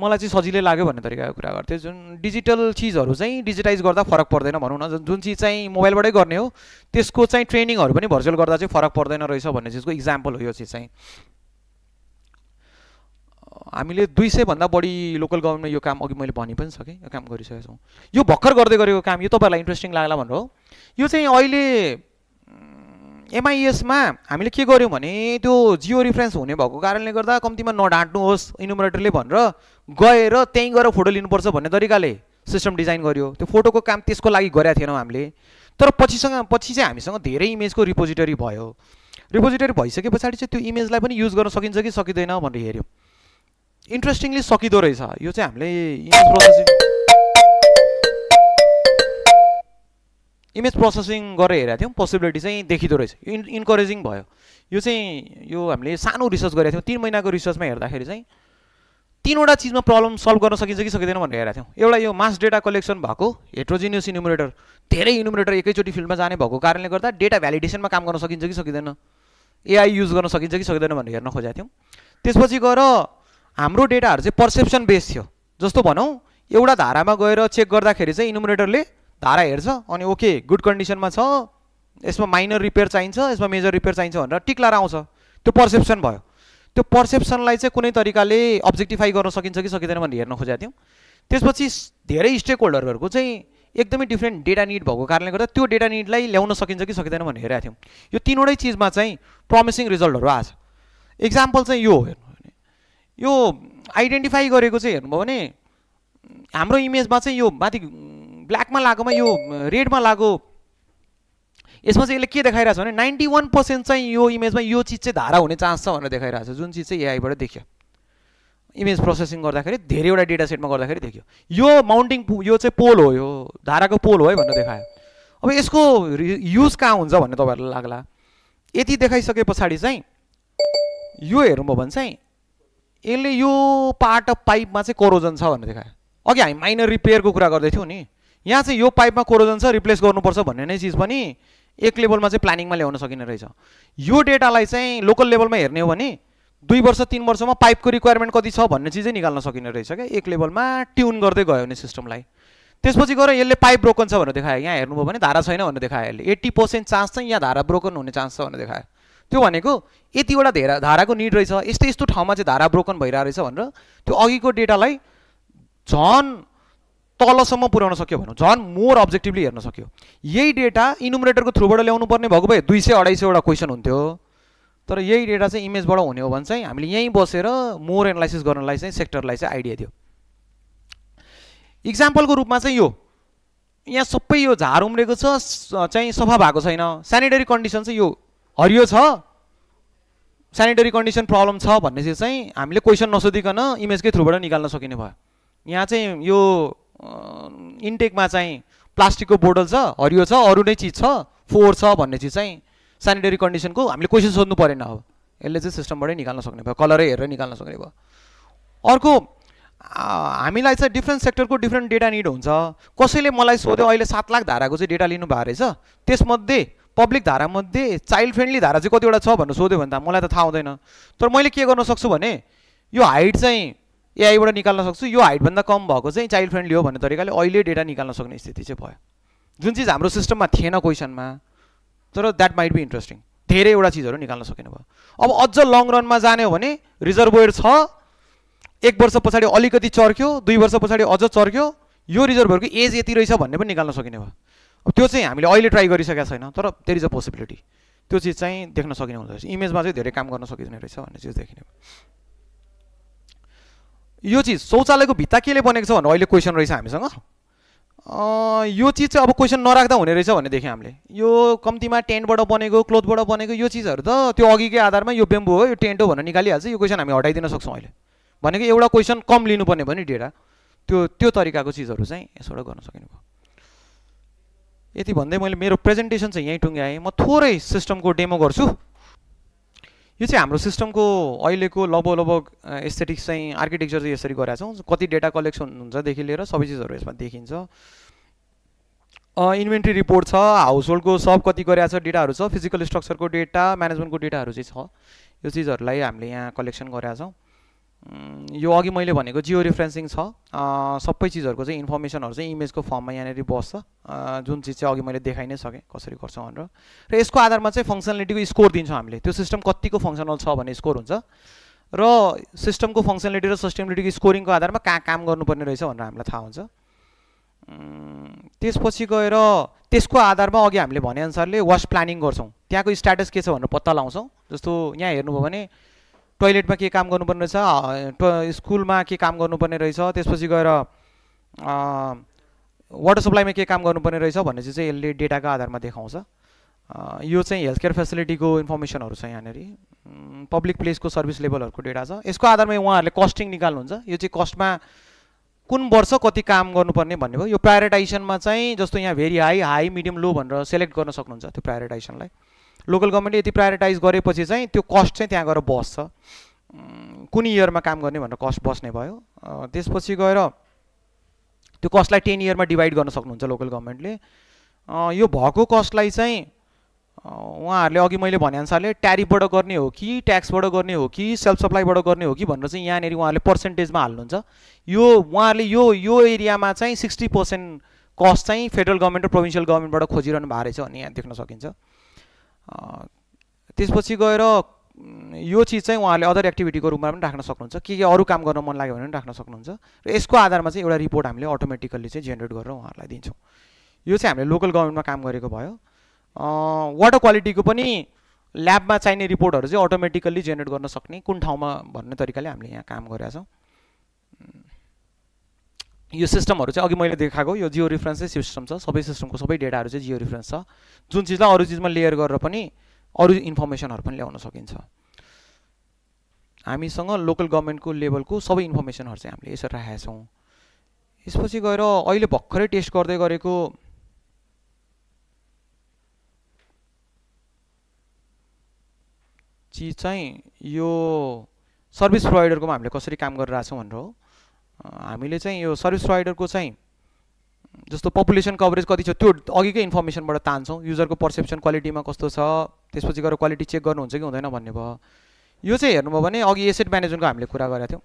मलाई चाहिँ सजिलै लाग्यो भन्ने तरिकाको कुरा गर्थे जुन डिजिटल चीजहरु चाहिँ डिजिटाइज गर्दा फरक पर्दैन भनौं न जुन चीज चाहिँ मोबाइलबाटै गर्ने हो त्यसको चाहिँ ट्रेनिङहरु पनि भर्चुअल गर्दा चाहिँ फरक पर्दैन रहेछ भन्ने चीजको एक्जाम्पल हो यो चीज चाहिँ हामीले दुई सय भन्दा बढी लोकल गभर्नमेन्टमा यो काम अघि मैले भनि पनि सके यो काम गरिसकेका छौं यो भक्कर गर्दै गरेको काम यो तपाईहरुलाई इन्ट्रेस्टिङ लाग्ला भनेर हो यो चाहिँ अहिले एमआईएस मा हामीले के गर्यौं भने त्यो जियो रेफरेन्स हुने भएको कारणले गर्दा कम्तिमा नढाट्नुहोस् इन्युमरेटरले भनेर गएर त्यही गएर फोटो लिनुपर्छ भन्ने तरिकाले सिस्टम डिजाइन गरियो त्यो फोटोको काम त्यसको लागि गरेका थिएनौं हामीले तर पछिसँग पछि चाहिँ हामीसँग धेरै इमेजको रिपोजिटरी भयो रिपोजिटरी भइसकेपछि चाहिँ त्यो इमेजलाई पनि युज गर्न सकिन्छ कि सकिदैन भनेर हेर्यौं इन्ट्रेस्टिङली सकिदो रहेछ यो चाहिँ हामीले इमेज प्रोसेसिङ इमेज प्रोसेसिङ गरेर हेरेका थियौं पोसिबिलिटी चाहिँ देखिदो रहेछ यो इन्करेजिङ भयो यो चाहिँ यो हामीले सानो रिसर्च गरेका थियौं तीन महिनाको रिसर्चमा हेर्दाखेरि चाहिँ तीनवटा चीजमा प्रब्लम सल्भ गर्न सकिन्छ कि सकिदैन भनेर हेरेका थियौं एउटा यो मास डेटा कलेक्सन भएको हेट्रोजिनियस इन्युमरेटर धेरै इन्युमरेटर एकैचोटी फिल्डमा जाने भएको कारणले गर्दा डेटा भ्यालिडेसनमा काम गर्न सकिन्छ कि सकिदैन एआई युज गर्न सकिन्छ कि सकिदैन भनेर हेर्न खोजेका थियौं त्यसपछि गएर हाम्रो डेटाहरु चाहिँ पर्सेप्सन बेस्ड थियो जस्तो भनौं एउटा धारामा गएर चेक गर्दाखेरि चाहिँ इन्युमरेटरले धारा हेर्छ अनि ओके गुड कन्डिसनमा छ यसमा माइनर रिपेयर चाहिन्छ यसमा मेजर रिपेयर चाहिन्छ भनेर टिक लगाएर आउँछ त्यो पर्सेप्सन भयो त्यो पर्सेप्सनलाई चाहिँ कुनै तरिकाले अब्जेक्टिफाई गर्न सकिन्छ कि सकिदैन भनेर हेर्न खोजेका थियौं त्यसपछि धेरै स्टेक होल्डरहरुको चाहिँ एकदमै डिफरेन्ट डेटा नीड भएको कारणले गर्दा त्यो डेटा नीडलाई ल्याउन सकिन्छ कि सकिदैन भनेर हेरेका थियौं यो तीनवटै चीजमा चाहिँ प्रमिसिङ रिजल्टहरु आछ एक्जाम्पल चाहिँ यो हो यो आइडेन्टिफाई गरेको चाहिँ हेर्नु भने हाम्रो इमेजमा चाहिँ यो माथि ब्ल्याकमा लागोमा यो रेडमा लागो यसमा चाहिँ यसले के देखाइराछ भने नाइन्टी वन पर्सेन्ट चाहिँ यो इमेजमा यो चीज चाहिँ धारा हुने चान्स छ भनेर देखाइराछ जुन चीज चाहिँ एआई बाट देखियो इमेज प्रोसेसिङ गर्दाखेरि धेरैवटा डेटा सेटमा गर्दाखेरि देखियो यो माउन्टिङ यो चाहिँ पोल हो यो धाराको पोल हो भनेर देखायो अब यसको युज कहाँ हुन्छ भन्ने तपाईहरुलाई लाग्ला यति देखाइसके पछाडी चाहिँ यो हेर्नुभयो भने चाहिँ यसले यो पार्ट अफ पाइपमा चाहिँ कोरोजन छ भनेर देखायो अघि हामी माइनर रिपेयरको कुरा गर्दै थियौं नि यहाँ चाहिँ यो पाइपमा कोरोजन छ रिप्लेस गर्नुपर्छ भन्ने नै चीज पनि एक लेभलमा चाहिँ प्लानिङमा ल्याउन सकिने रहेछ यो डेटालाई चाहिँ लोकल लेभलमा हेर्ने हो भने दुई वर्ष तीन वर्षमा पाइपको रिक्वायरमेन्ट कति छ भन्ने चीज निकाल्न सकिने रहेछ के एक लेभलमा ट्यून गर्दै गयो भने सिस्टमलाई त्यसपछि गएर यसले पाइप ब्रोकन छ भनेर देखायो यहाँ हेर्नुभयो भने धारा छैन भनेर देखायो यसले एटी पर्सेन्ट चान्स चाहिँ यहाँ धारा ब्रोकन हुने चान्स छ भनेर देखायो त्यो भनेको यतिवटा धेरै धाराको नीड रहेछ यस्तो यस्तो ठाउँमा चाहिँ धारा ब्रोकन भइरा रहेछ भनेर त्यो अघिको डेटालाई झन तलसम्म पुर्याउन सक्यो भनौं झन मोर अब्जेक्टिभली हेर्न सक्यो यही डेटा इन्युमरेटरको थ्रुबाट ल्याउनु पर्ने भएको भए दुई सय अढाई सय वटा क्वेशन हुन्थ्यो तर यही डेटा चाहिँ इमेजबाट हुने हो भने चाहिँ हामीले यही बसेर मोर एनालाइसिस गर्नलाई चाहिँ सेक्टरलाई चाहिँ आइडिया दियो एक्जाम्पलको रूपमा चाहिँ यो यहाँ सबै यो झार उम्रेको छ चाहिँ सफा भएको छैन स्यानिटरी कन्डिसन चाहिँ यो हरियो छ स्यानिटरी कन्डिसन प्रब्लम छ भन्ने चाहिँ चाहिँ हामीले क्वेशन नसोधिकन इमेजकै थ्रुबाट निकाल्न सकिने भयो यहाँ चाहिँ यो इन्टेकमा चाहिँ प्लास्टिकको बोतल छ हरियो छ अरु नै चीज छ फोहोर छ भन्ने चीज चाहिँ स्यानिटरी कन्डिसनको हामीले क्वेशन सोध्नु परेन अब यसले चाहिँ सिस्टमबाटै निकाल्न सक्ने भयो कलरै हेरेर निकाल्न सक्ने भयो अर्को हामीलाई चाहिँ डिफ्रेन्ट सेक्टरको डिफ्रेन्ट डेटा निड हुन्छ कसैले मलाई सोध्यो अहिले सात लाख धाराको चाहिँ डेटा लिनु भएको रहेछ त्यसमध्ये पब्लिक धारा मध्ये चाइल्ड फ्रेन्डली धारा चाहिँ कतिवटा छ भनेर सोध्यो भने त मलाई त थाहा हुँदैन तर मैले के गर्न सक्छु भने यो हाइट चाहिँ एआई बाट निकाल्न सक्छु यो हाइट भन्दा कम भएको चाहिँ चाइल्ड फ्रेन्डली हो भन्ने तरिकाले अहिले डेटा निकाल्न सक्ने स्थिति चाहिँ भयो जुन चीज हाम्रो सिस्टममा थिएन क्वेशनमा तर दैट माइट बी इन्ट्रेस्टिङ धेरैवटा चीजहरु निकाल्न सकिने भयो अब अझ लङ रनमा जाने हो भने रिजर्भोयर छ एक वर्ष पछाडी अलिकति चर्क्यो दुई वर्ष पछाडी अझ चर्क्यो यो रिजर्भोयरको एज यति रहेछ भन्ने पनि निकाल्न सकिने भयो त्यो चाहिँ हामीले अहिले ट्राई गरिसकेका छैन तर देयर इज अ पोसिबिलिटी त्यो चीज चाहिँ देख्न सकिने हुन्छ इमेजमा चाहिँ धेरै काम गर्न सकिने रहेछ भन्ने चीज देखिने यो चीज शौचालयको भित्ता केले बनेको छ भनेर अहिले क्वेशन रहेछ हामीसँग यो चीज चाहिँ अब क्वेशन नराख्दा हुने रहेछ भन्ने देखे हामीले यो कम्तिमा टेन्टबाट बनेको क्लोथबाट बनेको यो चीजहरु त त्यो अघिकै आधारमा यो बेम्बु हो यो टेन्ट हो भनेर निकालिहाल्छ यो क्वेशन हामी हटाइदिन सक्छौं अहिले भनेको एउटा क्वेशन कम लिनुपर्ने भयो नि डेटा त्यो त्यो तरिकाको चीजहरु चाहिँ यसबाट गर्न सकिने भयो यति भन्दै मैले मेरो प्रेजेन्टेसन चाहिँ यही टुङ्ग्याएँ। म थोरै सिस्टमको डेमो गर्छु। यो चाहिँ हाम्रो सिस्टमको अहिलेको लगभग लगभग एस्थेटिक्स चाहिँ आर्किटेक्चर चाहिँ यसरी गरेका छौँ। कति डेटा कलेक्सन हुन्छदेखि लिएर सबै चिजहरू यसमा देखिन्छ। इन्भेन्ट्री रिपोर्ट छ, हाउस होल्डको सब कति गरेका छ डेटाहरू छ, फिजिकल स्ट्रक्चरको डेटा, म्यानेजमेन्टको डेटाहरू चाहिँ छ। यो चिजहरूलाई हामीले यहाँ कलेक्सन गरेका छौँ। यो अघि मैले भनेको जियो रेफरेन्सिङ छ, सबै चिजहरूको चाहिँ इन्फर्मेसनहरू चाहिँ इमेजको फर्ममा यहाँनिर बस्छ, जुन चिज चाहिँ अघि मैले देखाइ नै सकेँ कसरी गर्छ भनेर। र यसको आधारमा चाहिँ फङ्सनलिटीको स्कोर दिन्छौँ हामीले, त्यो सिस्टम कतिको फङ्सनल छ भन्ने स्कोर हुन्छ र सिस्टमको फङ्सनलिटी र सस्टेनेबिलिटीको स्कोरिङको आधारमा कहाँ काम गर्नुपर्ने रहेछ भनेर हामीलाई थाहा हुन्छ। त्यसपछि गएर त्यसको आधारमा अघि हामीले भनेअनुसारले वास प्लानिङ गर्छौँ, त्यहाँको स्ट्याटस के छ भनेर पत्ता लगाउँछौँ। जस्तो यहाँ हेर्नुभयो भने टोयलेटमा के काम गर्नुपर्ने रहेछ, स्कुलमा के काम गर्नुपर्ने रहेछ, त्यसपछि गएर वाटर सप्लाईमा के काम गर्नुपर्ने रहेछ भन्ने चाहिँ चाहिँ यसले डेटाको आधारमा देखाउँछ। यो चाहिँ हेल्थ केयर फेसिलिटीको इन्फर्मेसनहरू छ, यहाँनिर पब्लिक प्लेसको सर्भिस लेभलहरूको डेटा छ। यसको आधारमा उहाँहरूले कस्टिङ निकाल्नुहुन्छ, यो चाहिँ कस्टमा कुन वर्ष कति काम गर्नुपर्ने भन्ने भयो। यो प्रायोरिटाइजेसनमा चाहिँ जस्तो यहाँ very high, high, medium, low भनेर सेलेक्ट गर्न सक्नुहुन्छ। त्यो प्रायोरिटाइजेसनलाई लोकल गभर्मेन्टले यति प्रायोरिटाइज गरेपछि चाहिँ त्यो कस्ट चाहिँ त्यहाँ गएर बस्छ, कुन इयरमा काम गर्ने भनेर कस्ट बस्ने भयो। त्यसपछि गएर त्यो कस्टलाई टेन इयरमा डिभाइड गर्न सक्नुहुन्छ लोकल गभर्मेन्टले। यो भएको कस्टलाई चाहिँ उहाँहरूले अघि मैले भनेअनुसारले ट्यारिफबाट गर्ने हो कि ट्याक्सबाट गर्ने हो कि सेल्फ सप्लाईबाट गर्ने हो कि भनेर चाहिँ यहाँनिर उहाँहरूले पर्सेन्टेजमा हाल्नुहुन्छ। यो उहाँहरूले यो यो एरियामा चाहिँ सिक्सटी पर्सेन्ट कस्ट चाहिँ फेडरल गभर्मेन्ट र प्रोभिन्सियल गभर्मेन्टबाट खोजिरहनु भएको रहेछ भन्ने यहाँ देख्न सकिन्छ। त्यसपछि गएर यो चिज चाहिँ उहाँले अदर एक्टिभिटीको रूपमा पनि राख्न सक्नुहुन्छ, के के अरू काम गर्न मन लाग्यो भने पनि राख्न सक्नुहुन्छ। र यसको आधारमा चाहिँ एउटा रिपोर्ट हामीले अटोमेटिकल्ली चाहिँ जेनेरेट गरेर उहाँहरूलाई दिन्छौँ। यो चाहिँ हामीले लोकल गभर्मेन्टमा काम गरेको भयो। वाटर क्वालिटीको पनि ल्याबमा चाहिने रिपोर्टहरू चाहिँ अटोमेटिकल्ली जेनेरेट गर्न सक्ने कुन ठाउँमा भन्ने तरिकाले हामीले यहाँ काम गरेका छौँ। यो सिस्टमहरू चाहिँ अघि मैले देखाएको यो जियो रिफरेन्सै सिस्टम छ, सबै सिस्टमको सबै डेटाहरू चाहिँ जियो रिफरेन्स छ, जुन चिजलाई अरू चिजमा लेयर गरेर पनि अरू इन्फर्मेसनहरू पनि ल्याउन सकिन्छ। हामीसँग लोकल गभर्मेन्टको लेभलको सबै इन्फर्मेसनहरू चाहिँ हामीले यसरी राखेका छौँ। यसपछि गएर अहिले भर्खरै टेस्ट गर्दै गरेको चिज चाहिँ यो सर्भिस प्रोभाइडरकोमा हामीले कसरी काम गरिरहेको छौँ भनेर हो। हामीले चाहिँ यो सर्भिस प्रोभाइडरको चाहिँ जस्तो पपुलेसन कभरेज कति छ त्यो अघिकै इन्फर्मेसनबाट तान्छौँ। युजरको पर्सेप्सन क्वालिटीमा कस्तो छ, त्यसपछि गएर क्वालिटी चेक गर्नुहुन्छ कि हुँदैन भन्ने भयो। यो चाहिँ हेर्नुभयो भने अघि एसेट म्यानेजमेन्टको हामीले कुरा गरेका थियौँ।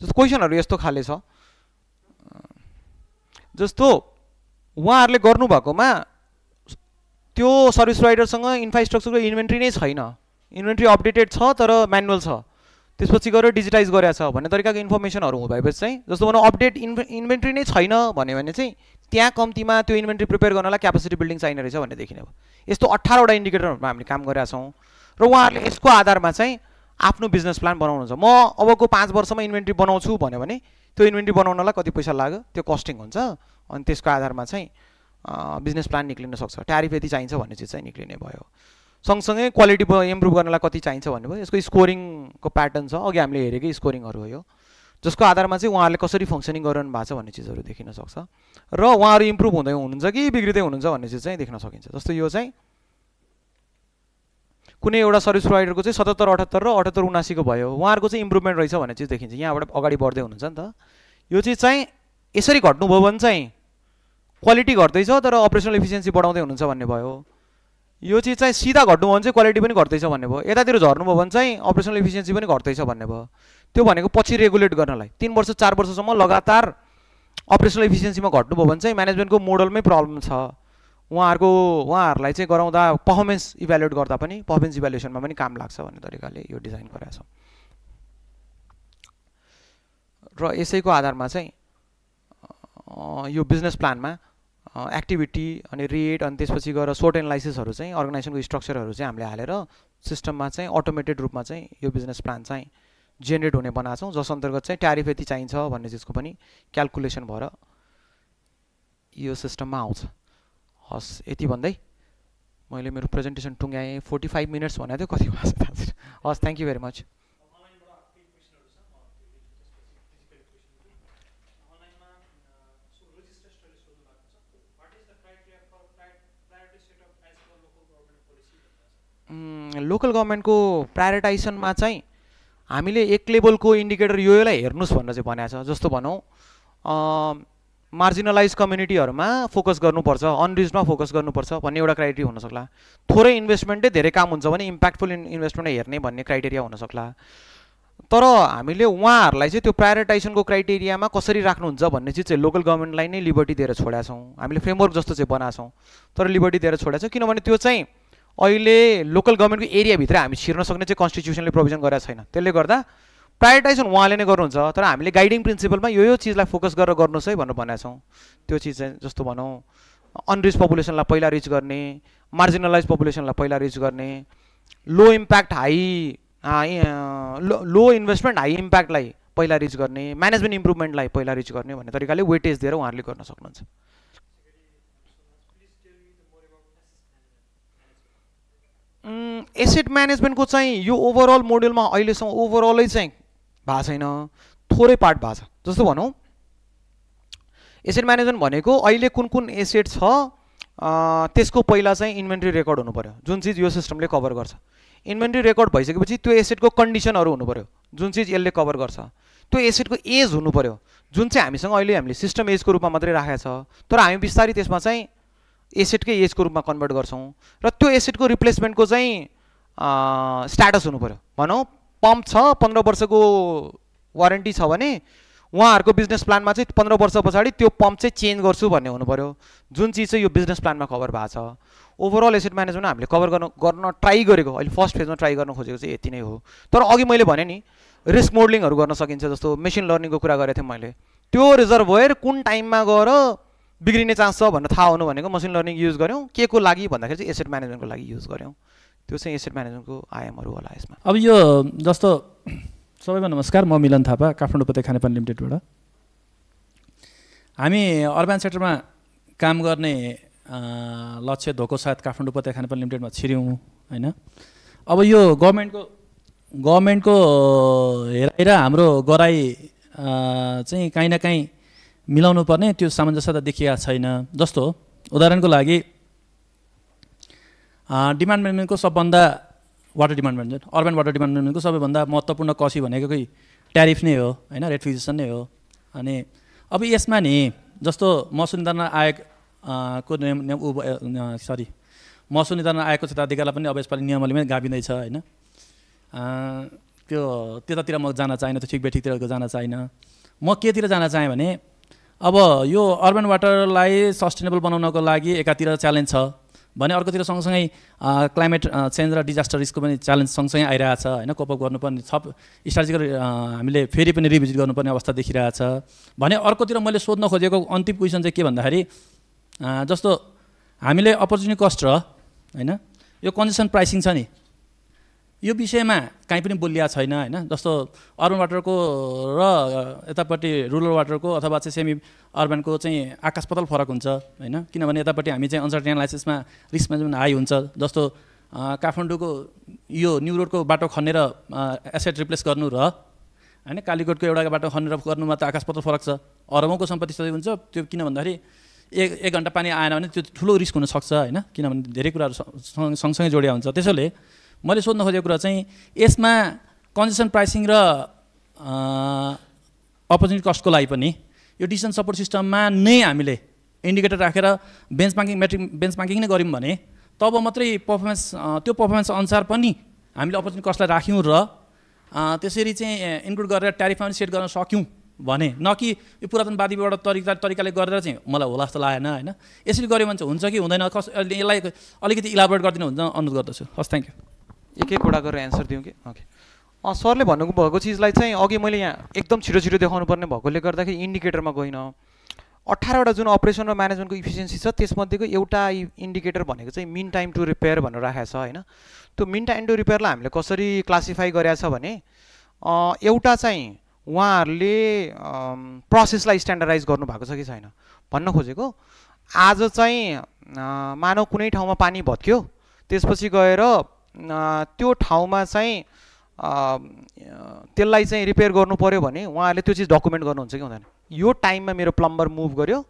जस्तो क्वेसनहरू यस्तो खाले छ, जस्तो उहाँहरूले गर्नुभएकोमा त्यो सर्भिस प्रोभाइडरसँग इन्फ्रास्ट्रक्चरको इन्भेन्ट्री नै छैन, इन्भेन्ट्री अपडेटेड छ तर म्यानुअल छ, त्यसपछि गएर डिजिटाइज गरेका छ भन्ने तरिकाको इन्फर्मेसनहरू भएपछि चाहिँ जस्तो भनौँ अपडेट इन् इन्भेन्ट्री नै छैन भन्यो भने चाहिँ त्यहाँ कम्तीमा त्यो इन्भेन्ट्री प्रिपेयर गर्नलाई क्यापेसिटी बिल्डिङ चाहिने रहेछ भन्ने देखिने भयो। यस्तो अठारवटा इन्डिकेटरहरूमा हामीले काम गरेका छौँ र उहाँहरूले यसको आधारमा चाहिँ आफ्नो बिजनेस प्लान बनाउनुहुन्छ। म अबको पाँच वर्षमा इन्भेन्ट्री बनाउँछु भन्यो भने त्यो इन्भेन्ट्री बनाउनलाई कति पैसा लाग्यो त्यो कस्टिङ हुन्छ, अनि त्यसको आधारमा चाहिँ बिजनेस प्लान निक्लिन सक्छ। ट्यारिफ यति चाहिन्छ भन्ने चिज चाहिँ निक्लिने भयो। सँगसँगै क्वालिटी इम्प्रुभ गर्नलाई कति चाहिन्छ भन्नुभयो। यसको स्कोरिङको प्याटर्न छ, अघि हामीले हेरेकै स्कोरिङहरू हो, जसको आधारमा चाहिँ उहाँहरूले कसरी फङ्सनिङ गरिरहनु भएको छ भन्ने चिजहरू देखिन सक्छ र उहाँहरू इम्प्रुभ हुँदै हुनुहुन्छ कि बिग्रिँदै हुनुहुन्छ भन्ने चिज चाहिँ देख्न सकिन्छ। जस्तो यो चाहिँ कुनै एउटा सर्भिस प्रोभाइडरको चाहिँ सतहत्तर अठहत्तर र अठहत्तर उनासीको भयो, उहाँहरूको चाहिँ इम्प्रुभमेन्ट रहेछ भन्ने चिज देखिन्छ, यहाँबाट अगाडि बढ्दै हुनुहुन्छ नि त। यो चिज चाहिँ यसरी घट्नुभयो भने चाहिँ क्वालिटी घट्दैछ तर अपरेसनल इफिसियन्सी बढाउँदै हुनुहुन्छ भन्ने भयो। यो चिज चाहिँ सिधा घट्नुभयो भने चाहिँ क्वालिटी पनि घट्दैछ भन्ने भयो, यतातिर झर्नुभयो भने चाहिँ अपरेसनल इफिसियन्सी पनि घट्दैछ भन्ने भयो। त्यो भनेको पछि रेगुलेट गर्नलाई तिन वर्ष चार वर्षसम्म लगातार अपरेसनल इफिसियन्सीमा घट्नुभयो भने चाहिँ म्यानेजमेन्टको मोडलमै प्रब्लम छ। उहाँहरूको उहाँहरूलाई चाहिँ गराउँदा पर्फर्मेन्स इभ्यालुएट गर्दा पनि पर्फर्मेन्स इभ्यालुएसनमा पनि काम लाग्छ भन्ने तरिकाले यो डिजाइन गरेका छौँ। र यसैको आधारमा चाहिँ यो बिजनेस प्लानमा एक्टिभिटी अनि रेट अनि त्यसपछि गएर सोर्ट एनालाइसिसहरू चाहिँ अर्गनाइजेसनको स्ट्रक्चरहरू चाहिँ हामीले हालेर सिस्टममा चाहिँ अटोमेटेड रूपमा चाहिँ यो बिजनेस प्लान चाहिँ जेनेरेट हुने बनाएको छौँ, जस अन्तर्गत चाहिँ ट्यारिफ यति चाहिन्छ भन्ने चिजको पनि क्यालकुलेसन भएर यो सिस्टममा आउँछ। हस्, यति भन्दै मैले मेरो प्रेजेन्टेसन टुङ्ग्याएँ। फोर्टी फाइभ मिनट्स भनेको थियो, कति भएको छ? हस्, thank you very much. Local government को प्रायोरिटाइजेशन में चाहिँ हामीले एक लेभल को इंडिकेटर यो योलाई हेर्नुस् भनेर चाहिँ भनेछ जस्तो भनौं मार्जिनलाइज कम्युनिटीहरुमा फोकस गर्नुपर्छ अनरिजमा फोकस गर्नुपर्छ भन्ने एउटा क्राइटेरिया हुन सक्ला थोरै इन्भेस्टमेन्टले धेरै काम हुन्छ भने इम्प्याक्टफुल इन्भेस्टमेन्ट हेर्ने भन्ने क्राइटेरिया हुन सक्ला तर हामीले उहाँहरुलाई चाहिँ त्यो प्रायोरिटाइजेसनको क्राइटेरियामा कसरी राख्नुहुन्छ भन्ने चाहिँ लोकल गभर्नमेन्टलाई नै लिबर्टी दिएर छोड्या छौं हामीले फ्रेमवर्क जस्तो चाहिँ बनाछौं तर लिबर्टी दिएर छोड्या छौं किनभने त्यो चाहिँ अहिले लोकल गभर्नमेन्टको एरिया भित्र हामी छिर्न सक्ने चाहिँ कन्स्टिट्युसनले प्रोभिजन गरेको छैन त्यसले गर्दा प्रायोरिटाइजेसन उहाँले नै गर्नुहुन्छ तर हामीले गाइडिङ प्रिन्सिपलमा यो यो चीजलाई फोकस गरेर गर्नुस् है भनेर भनेका छौं त्यो चीज चाहिँ जस्तो भनौं अनरिच पपुलेसनलाई पहिला रिच गर्ने मार्जिनलाइज पपुलेसनलाई पहिला रिच गर्ने low impact high low investment high इम्प्याक्टलाई पहिला रिच गर्ने म्यानेजमेन्ट इम्प्रुभमेन्टलाई पहिला रिच गर्ने भन्ने तरिकाले वेटेज दिएर उहाँहरूले गर्न सक्नुहुन्छ एसेट म्यानेजमेन्टको चाहिँ यो ओभरअल मोडलमा अहिलेसम्म ओभरअलै चाहिँ भएको छैन थोरै पार्ट भएको छ जस्तो भनौँ एसेट म्यानेजमेन्ट भनेको अहिले कुन कुन एसेट छ त्यसको पहिला चाहिँ इन्भेन्ट्री रेकर्ड हुनु पर्यो जुन चीज यो सिस्टमले कभर गर्छ इन्भेन्ट्री रेकर्ड भइसकेपछि त्यो एसेटको कन्डिसनहरु हुनु पर्यो जुन चीज यसले कभर गर्छ त्यो एसेटको एज हुनु पर्यो जुन चाहिँ हामीसँग अहिले हामीले सिस्टम एजको रूपमा मात्रै राखेको छ तर हामी बिस्तारै त्यसमा चाहिँ एसेटकै एजको रूपमा कन्भर्ट गर्छौं र त्यो एसेटको रिप्लेसमेन्टको चाहिँ स्ट्याटस हुनु पर्यो भनौं पम्प छ पन्ध्र वर्षको वारेन्टी छ भने उहाँहरुको बिजनेस प्लानमा चाहिँ पन्ध्र वर्ष पछाडी त्यो पम्प चाहिँ चेन्ज गर्छु भन्ने हुनु पर्यो जुन चीज चाहिँ यो बिजनेस प्लानमा कभर भएको छ ओभरअल एसेट म्यानेजमेन्ट हामीले कभर गर्न गर्न ट्राई गरेको अहिले फर्स्ट फेजमा ट्राई गर्न खोजेको चाहिँ यति नै हो तर अघि मैले भने नि रिस्क मोडलिङहरु गर्न सकिन्छ जस्तो मेसिन लर्निङको कुरा गरेथे मैले त्यो रिजर्भयर कुन टाइममा गएर बिग्रिने चान्स छ भनेर थाहा हुनु भनेको मेसिन लर्निङ युज गर्यौं के को लागि भन्दाखेरि चाहिँ एसेट म्यानेजमेन्टको लागि युज गर्यौं त्यो चाहिँ एसेट म्यानेजमेन्टको आयामहरु होला यसमा अब यो जस्तो सबैमा नमस्कार म मिलन थापा काठमाडौँ उपत्यका खानेपानी लिमिटेडबाट हामी अर्बन सेक्टरमा काम गर्ने लक्ष्य धोको साथ काठमाडौँ उपत्यका खानेपानी लिमिटेडमा छिर्यौँ हैन अब यो गभर्नमेन्टको गभर्नमेन्टको हेराएर हाम्रो गराई चाहिँ काहीँ न काहीँ मिलाउनु पर्ने त्यो सामञ्जस्यता देखिया छैन जस्तो उदाहरणको लागि डिमान्ड म्यानेजमेन्टको सबभन्दा water demand management urban water demand म्यानेजमेन्टको सबैभन्दा महत्त्वपूर्ण कसी भनेको ट्यारिफ नै हो हैन रेट फिक्सेसन नै हो अनि अब यसमा नि जस्तो महसुल निर्धारण आयोग को सरी महसुल निर्धारण आयोगको क्षेत्राधिकारलाई पनि अब यसपालि नियमावलीमै गाभिँदैछ हैन त्यो त्यतातिर म जान चाहन्न त्यो ठिक बेठिकतिरको जान चाहन्न म केतिर जान चाहेँ भने अब यो अर्बन वाटरलाई सस्टेनेबल बनाउनको लागि एकातिर च्यालेन्ज छ भने अर्कोतिर सँगसँगै क्लाइमेट चेन्ज र डिजास्टर रिस्कको पनि च्यालेन्ज सँगसँगै आइरहेछ हैन कोप अप गर्नुपर्ने थप स्ट्राटेजिकल हामीले फेरि पनि रिभिजिट गर्नुपर्ने अवस्था देखिरहेछ भने अर्कोतिर मैले सोध्न खोजेको अन्तिम क्वेसन चाहिँ के भन्दाखेरि जस्तो हामीले अपर्च्युनिटी कस्ट र हैन यो कन्जेसन प्राइसिङ छ नि यो विषयमा काहीँ पनि बोलिया छैन हैन जस्तो अर्बन वाटरको र यतापट्टि रुरल वाटरको अथवा चाहिँ सेमी अर्बनको चाहिँ आकाश पाताल फरक हुन्छ हैन किनभने यतापट्टि हामी चाहिँ अनसर्टेनिटी एनालाइसिसमा रिस्क म्यानेजमेन्ट हाई हुन्छ जस्तो काठमाडौँको यो न्यू रोडको बाटो खनेर एसेट रिप्लेस गर्नु र हैन कालीकोटको एउटा बाटो खनेर गर्नुमा त आकाश पाताल फरक छ अरबौँको सम्पत्ति सधैँ हुन्छ त्यो किन भन्दाखेरि एक एक घन्टा पानी आएन भने त्यो ठुलो रिस्क हुनसक्छ हैन किनभने धेरै कुराहरू सँगसँगै जोडिया हुन्छ त्यसैले मैले सोध्न खोजेको कुरा चाहिँ यसमा कन्जेसन प्राइसिङ र अपर्च्युनिटी कस्टको लागि पनि यो डिसिजन सपोर्ट सिस्टममा नै हामीले इन्डिकेटर राखेर बेन्चमार्किङ मेट्रिक बेन्चमार्किङ नै गऱ्यौँ भने तब मात्रै पर्फर्मेन्स त्यो पर्फर्मेन्स अनुसार पनि हामीले अपर्च्युनिटी कस्टलाई राख्यौँ र त्यसरी चाहिँ इन्क्लुड गरेर ट्यारिफमा पनि सेट गर्न सक्यौँ भने न कि यो पुरातनवादीबाट तरिका तरिकाले गरेर चाहिँ मलाई होला जस्तो लागेन हैन यसरी गऱ्यो भने चाहिँ हुन्छ कि हुँदैन कस यसलाई अलिकति इलाबोरेट गरिदिनु हुन्छ अनुरोध गर्दछु हस् थ्याङ्क यू एक एक कुरा गरेर एन्सर दिउँ कि ओके अँ सरले भन्नुभएको चिजलाई चाहिँ अघि मैले यहाँ एकदम छिटो छिटो देखाउनु पर्ने भएकोले गर्दाखेरि इन्डिकेटरमा गइन अठारवटा जुन अपरेसन र म्यानेजमेन्टको इफिसियन्सी छ त्यसमध्येको एउटा इन्डिकेटर भनेको चाहिँ मिन टाइम टु रिपेयर भनेर राखेको छ हैन त्यो मिन टाइम टु रिपेयरलाई हामीले कसरी क्लासिफाई गरेछ भने एउटा चाहिँ उहाँहरूले प्रोसेसलाई स्ट्यान्डर्डाइज गर्नुभएको छ कि छैन भन्न खोजेको आज चाहिँ मानव कुनै ठाउँमा पानी भत्क्यो त्यसपछि गएर त्यो ठाउँमा चाहिँ त्यसलाई चाहिँ रिपेयर गर्नु पर्यो भने उहाँहरूले त्यो चिज डकुमेन्ट गर्नुहुन्छ कि हुँदैन यो टाइममा मेरो प्लम्बर मुभ गर्यो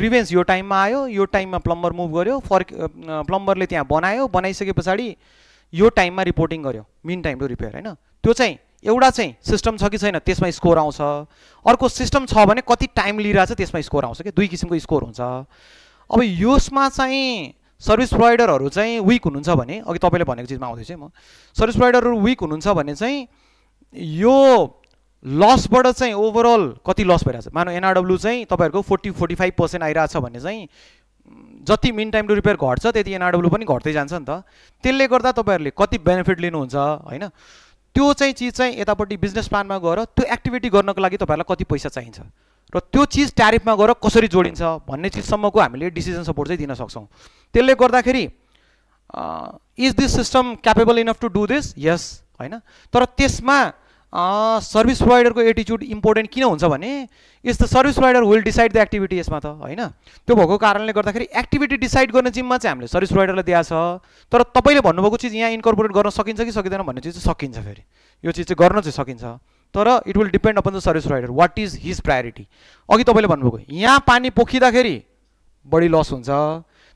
ग्रिभेन्स यो टाइममा आयो यो टाइममा प्लम्बर मुभ गर्यो फर्क प्लम्बरले त्यहाँ बनायो बनाइसके पछाडि यो टाइममा रिपोर्टिङ गर्यो मिन टाइम टु रिपेयर हैन त्यो चाहिँ एउटा चाहिँ सिस्टम छ कि छैन त्यसमा स्कोर आउँछ अर्को सिस्टम छ भने कति टाइम लिइराछ त्यसमा स्कोर आउँछ के दुई किसिमको स्कोर हुन्छ अब यसमा चाहिँ सर्भिस प्रोवाइडरहरु चाहिँ वीक हुनुहुन्छ भने अघि तपाईले भनेको चीजमा आउँदै छ म सर्भिस प्रोवाइडरहरु वीक हुनुहुन्छ भने चाहिँ यो लस बाट चाहिँ ओभरअल कति लस भइराछ मानो एनआरडब्ल्यू चाहिँ तपाईहरुको चालीस पैंतालीस प्रतिशत आइराछ भने चाहिँ जति मिन टाइम टु रिपेयर घट्छ त्यति एनआरडब्ल्यू पनि घट्दै जान्छ नि त त्यसले गर्दा तपाईहरुले कति बेनिफिट लिनुहुन्छ हैन त्यो चाहिँ चीज चाहिँ यतापट्टि बिजनेस प्लानमा गएर त्यो एक्टिभिटी गर्नको लागि तपाईहरुलाई कति पैसा चाहिन्छ र त्यो चीज ट्यारिफमा गएर कसरी जोडिन्छ भन्ने चीज सम्मको हामीले डिसिजन सपोर्ट चाहिँ दिन सक्छौं त्यसले गर्दाखेरि is this system capable enough to do this यस हैन तर त्यसमा सर्भिस प्रोवाइडरको एटिट्युड इम्पोर्टेन्ट किन हुन्छ भने is the service provider will decide the activity यसमा त हैन त्यो भएको कारणले गर्दाखेरि एक्टिभिटी डिसाइड गर्ने जिम्मा चाहिँ हामीले सर्भिस प्रोवाइडरलाई दिया छ तर तपाईले भन्नुभएको चीज यहाँ इन्कर्पोरेट गर्न सकिन्छ कि सकिदैन भन्ने चीज चाहिँ सकिन्छ फेरि यो चीज चाहिँ गर्न चाहिँ सकिन्छ तर it will depend upon the service provider what is his priority अघि तपाईले भन्नुभएको यहाँ पानी पोखिदाखेरि बढी लस हुन्छ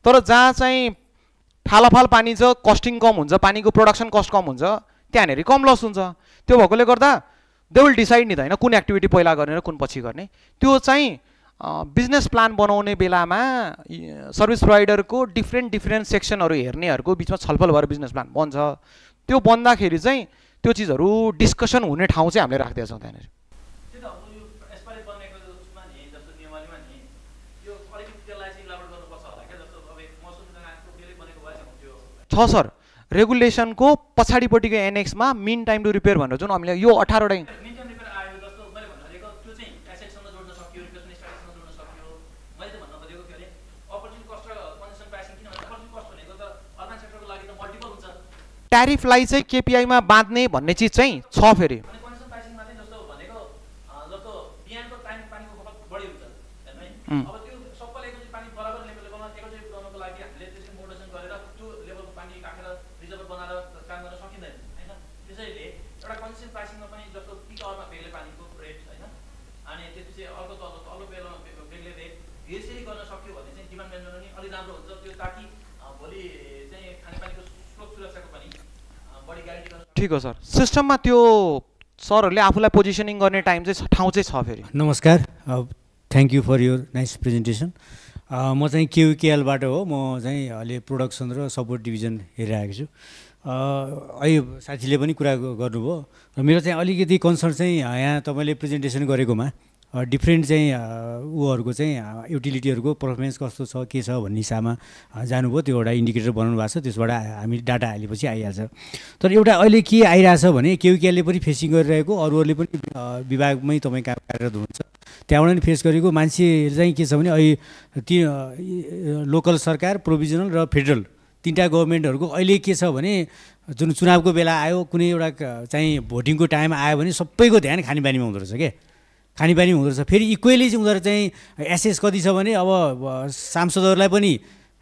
तर जहाँ चाहिँ फालाफाल पानी छ कस्टिङ कम हुन्छ पानीको प्रोडक्सन कस्ट कम हुन्छ त्यहाँनेरि कम लस हुन्छ त्यो भएकोले गर्दा दे विल डिसाइड नि त हैन कुन एक्टिभिटी पहिला गर्ने र कुन पछि गर्ने त्यो चाहिँ बिजनेस प्लान बनाउने बेलामा सर्भिस प्रोवाइडरको डिफ्रेन्ट डिफ्रेन्ट सेक्सनहरु हेर्नेहरुको बीचमा छलफल भएर बिजनेस प्लान बन्छ त्यो बन्दाखेरि चाहिँ त्यो चीजहरु डिस्कसन हुने ठाउँ चाहिँ हामीले राख्दै छौं त्यहाँनेरि त्यो त अब यो यसपालि बनेको उसमा नि जस्तो नियमावलीमा नि यो अलिकति त्यसलाई चाहिँ इलाबोरेट गर्नुपर्छ होला के जस्तो अब मौसम जनाको फेरि बनेको भए हुन्थ्यो छ सर रेगुलेशन को पछाडीपट्टिको एनेक्स में मीन टाइम टू रिपेयर भनेर जुन हामीले यो अठारह वटा ट्यारिफलाई चाहिँ केपीआई में बाँध्ने भन्ने चीज चाहिँ छ फेरि ठीक हो सर सिस्टम में त्यो सरहरुले आफुलाई पोजिशनिङ गर्ने टाइम चाहिँ ठाउँ चाहिँ छ फेरि नमस्कार thank you for your nice presentation म चाहिँ केयुकेएल बाट हो म चाहिँ अहिले प्रोडक्सन र सपोर्ट डिभिजन हेरिरहेको छु अहिले साथीले पनि कुरा गर्नुभयो र मेरो चाहिँ अलिकति कन्सर्न चाहिँ यहाँ तपाईले प्रेजेन्टेसन गरेकोमा डिफ्रेन्ट चाहिँ उहरूको चाहिँ युटिलिटीहरूको पर्फर्मेन्स कस्तो छ के छ भन्ने हिसाबमा जानुभयो त्यो एउटा इन्डिकेटर बनाउनु भएको छ त्यसबाट हामी डाटा हालेपछि आइहाल्छ तर एउटा अहिले के आइरहेछ भने केयुकेएलले पनि फेसिङ गरिरहेको अरूहरूले पनि विभागमै तपाईँ काम गरेर हुन्छ त्यहाँबाट पनि फेस गरेको मान्छे चाहिँ के छ भने अहिले ती लोकल सरकार प्रोभिजनल र फेडरल तिनवटा गभर्मेन्टहरूको अहिले के छ भने जुन चुनावको बेला आयो कुनै एउटा चाहिँ भोटिङको टाइम आयो भने सबैको ध्यान खानेबानीमा हुँदो रहेछ के खानेपानी हुँदो रहेछ फेरि इक्वेली चाहिँ उनीहरू चाहिँ एसेस कति छ भने अब सांसदहरूलाई पनि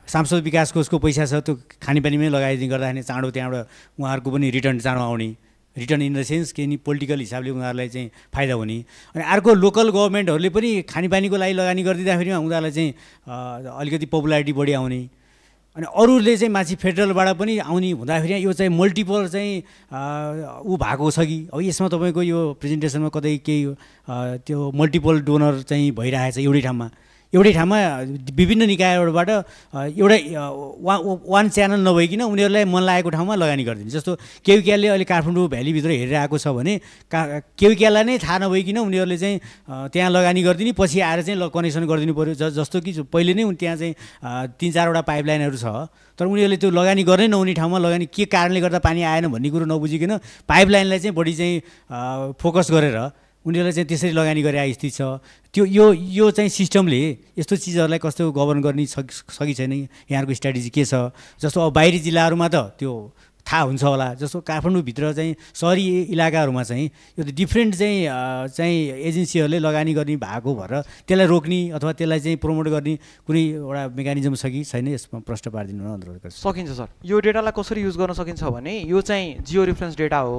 सांसद विकास कोषको पैसा छ त्यो खानेपानीमै लगाइदिने गर्दाखेरि चाँडो त्यहाँबाट उहाँहरूको पनि रिटर्न चाँडो आउने रिटर्न इन द सेन्स के नि पोलिटिकल हिसाबले उनीहरूलाई चाहिँ फाइदा हुने अनि अर्को लोकल गभर्मेन्टहरूले पनि खानेपानीको लागि लगानी गरिदिँदाखेरि उनीहरूलाई चाहिँ अलिकति पपुलारिटी बढी आउने अनि अरूले चाहिँ माथि फेडरलबाट पनि आउने हुँदाखेरि यो चाहिँ मल्टिपल चाहिँ ऊ भएको छ कि अब यसमा तपाईँको यो प्रेजेन्टेसनमा कतै केही त्यो मल्टिपल डोनर चाहिँ भइरहेछ एउटै ठाउँमा एउटै ठाउँमा विभिन्न निकायहरूबाट एउटै वान च्यानल नभइकन उनीहरूलाई मन लागेको ठाउँमा लगानी गरिदिन्छ जस्तो केयुकेएलले अहिले काठमाडौँ भ्यालीभित्र हेरिरहेको छ भने केयुकेएललाई नै थाहा नभइकन उनीहरूले चाहिँ त्यहाँ लगानी गरिदिने पछि आएर चाहिँ कनेक्सन गरिदिनु पऱ्यो ज जस्तो कि पहिले नै त्यहाँ चाहिँ तिन चारवटा पाइपलाइनहरू छ तर उनीहरूले त्यो लगानी गर्नै नहुने ठाउँमा लगानी के कारणले गर्दा पानी आएन भन्ने कुरो नबुझिकन पाइपलाइनलाई चाहिँ बढी चाहिँ फोकस गरेर उनीहरूले चाहिँ त्यसरी लगानी गरे स्थिति छ त्यो यो यो चाहिँ सिस्टमले यस्तो चिजहरूलाई कस्तो गभर्न गर्ने सकि छैन यहाँको स्ट्राटेजी के छ जस्तो अब बाहिरी जिल्लाहरूमा त त्यो थाहा हुन्छ होला जस्तो काठमाडौँभित्र चाहिँ सहरी इलाकाहरूमा चाहिँ यो त डिफ्रेन्ट चाहिँ चाहिँ एजेन्सीहरूले लगानी गर्ने भएको भएर त्यसलाई रोक्ने अथवा त्यसलाई चाहिँ प्रमोट गर्ने कुनै एउटा मेकानिजम छ कि छैन यसमा प्रश्न पारिदिनु न अनुरोध गर्छु सकिन्छ सर यो डेटालाई कसरी युज गर्न सकिन्छ भने यो चाहिँ जियो रेफरेन्स डेटा हो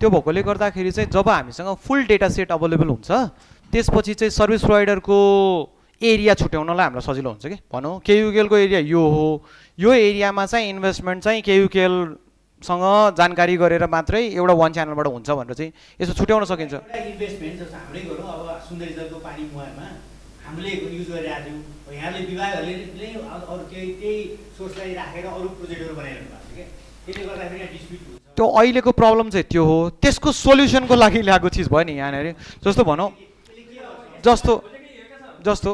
त्यो भएकोले गर्दाखेरि चाहिँ जब हामीसँग फुल डेटा सेट अभाइलेबल हुन्छ त्यसपछि चाहिँ सर्भिस प्रोवाइडरको एरिया छुट्याउनलाई हामीलाई सजिलो हुन्छ कि भनौँ केयुकेएलको एरिया यो हो यो एरियामा चाहिँ इन्भेस्टमेन्ट चाहिँ केयुकेएल सँग जानकारी गरेर मात्रै एउटा वन च्यानलबाट हुन्छ भनेर चाहिँ यसो छुट्याउन सकिन्छ। इन्भेस्टमेन्ट जस्तो हामीले गरौँ, अब सुन्दरी जलको पानी मुहारमा हामीले युज गरिरहेका थियौँ, यहाँले विभागहरूले नै अरु केही त्यही सोर्सलाई राखेर अरु प्रोजेक्टहरु बनाइरहनु भएको छ के, त्यसले गर्दाखेरि यहाँ डिस्प्युट हुन्छ। त्यो अहिलेको प्रब्लम चाहिँ त्यो हो, त्यसको सोल्युसनको लागि ल्याएको चीज भयो नि यहाँनेर। जस्तो भनौँ जस्तो जस्तो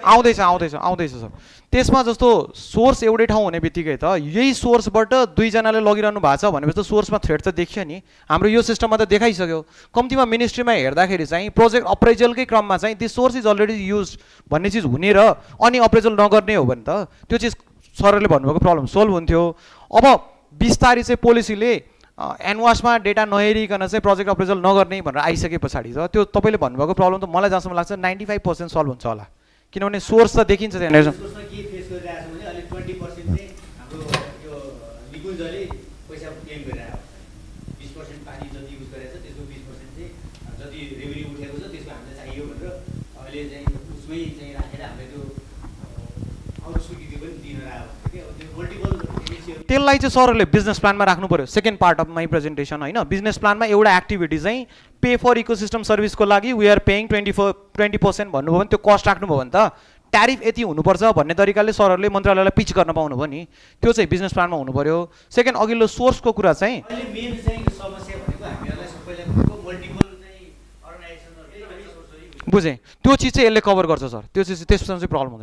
आउँदैछ आउँदैछ आउँदैछ सर, त्यसमा जस्तो सोर्स एउटै ठाउँ हुने बित्तिकै त यही सोर्सबाट दुईजनाले लगिरहनु भएको छ भनेपछि त सोर्समा थ्रेड त देखियो नि, हाम्रो यो सिस्टममा त देखाइसक्यो। कम्तीमा मिनिस्ट्रीमा हेर्दाखेरि चाहिँ प्रोजेक्ट अप्रेजलकै क्रममा चाहिँ this source is already use भन्ने चिज हुने र अनि अप्रेजल नगर्ने हो भने त त्यो चिज सरले भन्नुभएको प्रब्लम सोल्भ हुन्थ्यो। अब बिस्तारै चाहिँ पोलिसीले एनवासमा डेटा नहेरिकन चाहिँ प्रोजेक्ट अप्रेजल नगर्ने भनेर आइसके पछाडि त त्यो तपाईँले भन्नुभएको प्रब्लम त मलाई जहाँसम्म लाग्छ नाइन्टी फाइभ पर्सेन्ट सल्भ हुन्छ होला, किनभने सोर्स त देखिन्छ त्यहाँनिर। त्यसलाई चाहिँ सरहरूले बिजनेस प्लानमा राख्नु पर्यो, second part of my presentation होइन। बिजनेस प्लानमा एउटा एक्टिभिटी चाहिँ पे फर इकोसिस्टम सर्भिसको लागि we are paying twenty four twenty percent भन्नुभयो भने त्यो कस्ट राख्नुभयो भने त ट्यारिफ यति हुनुपर्छ भन्ने तरिकाले सरहरूले मन्त्रालयलाई पिच गर्न पाउनुभयो नि, त्यो चाहिँ बिजनेस प्लानमा हुनु पर्यो। सेकेन्ड अघिल्लो सोर्सको कुरा चाहिँ बुझेँ, त्यो चिज चाहिँ यसले कभर गर्छ सर, त्यो चिज त्यसमा चाहिँ प्रब्लम हुन्छ।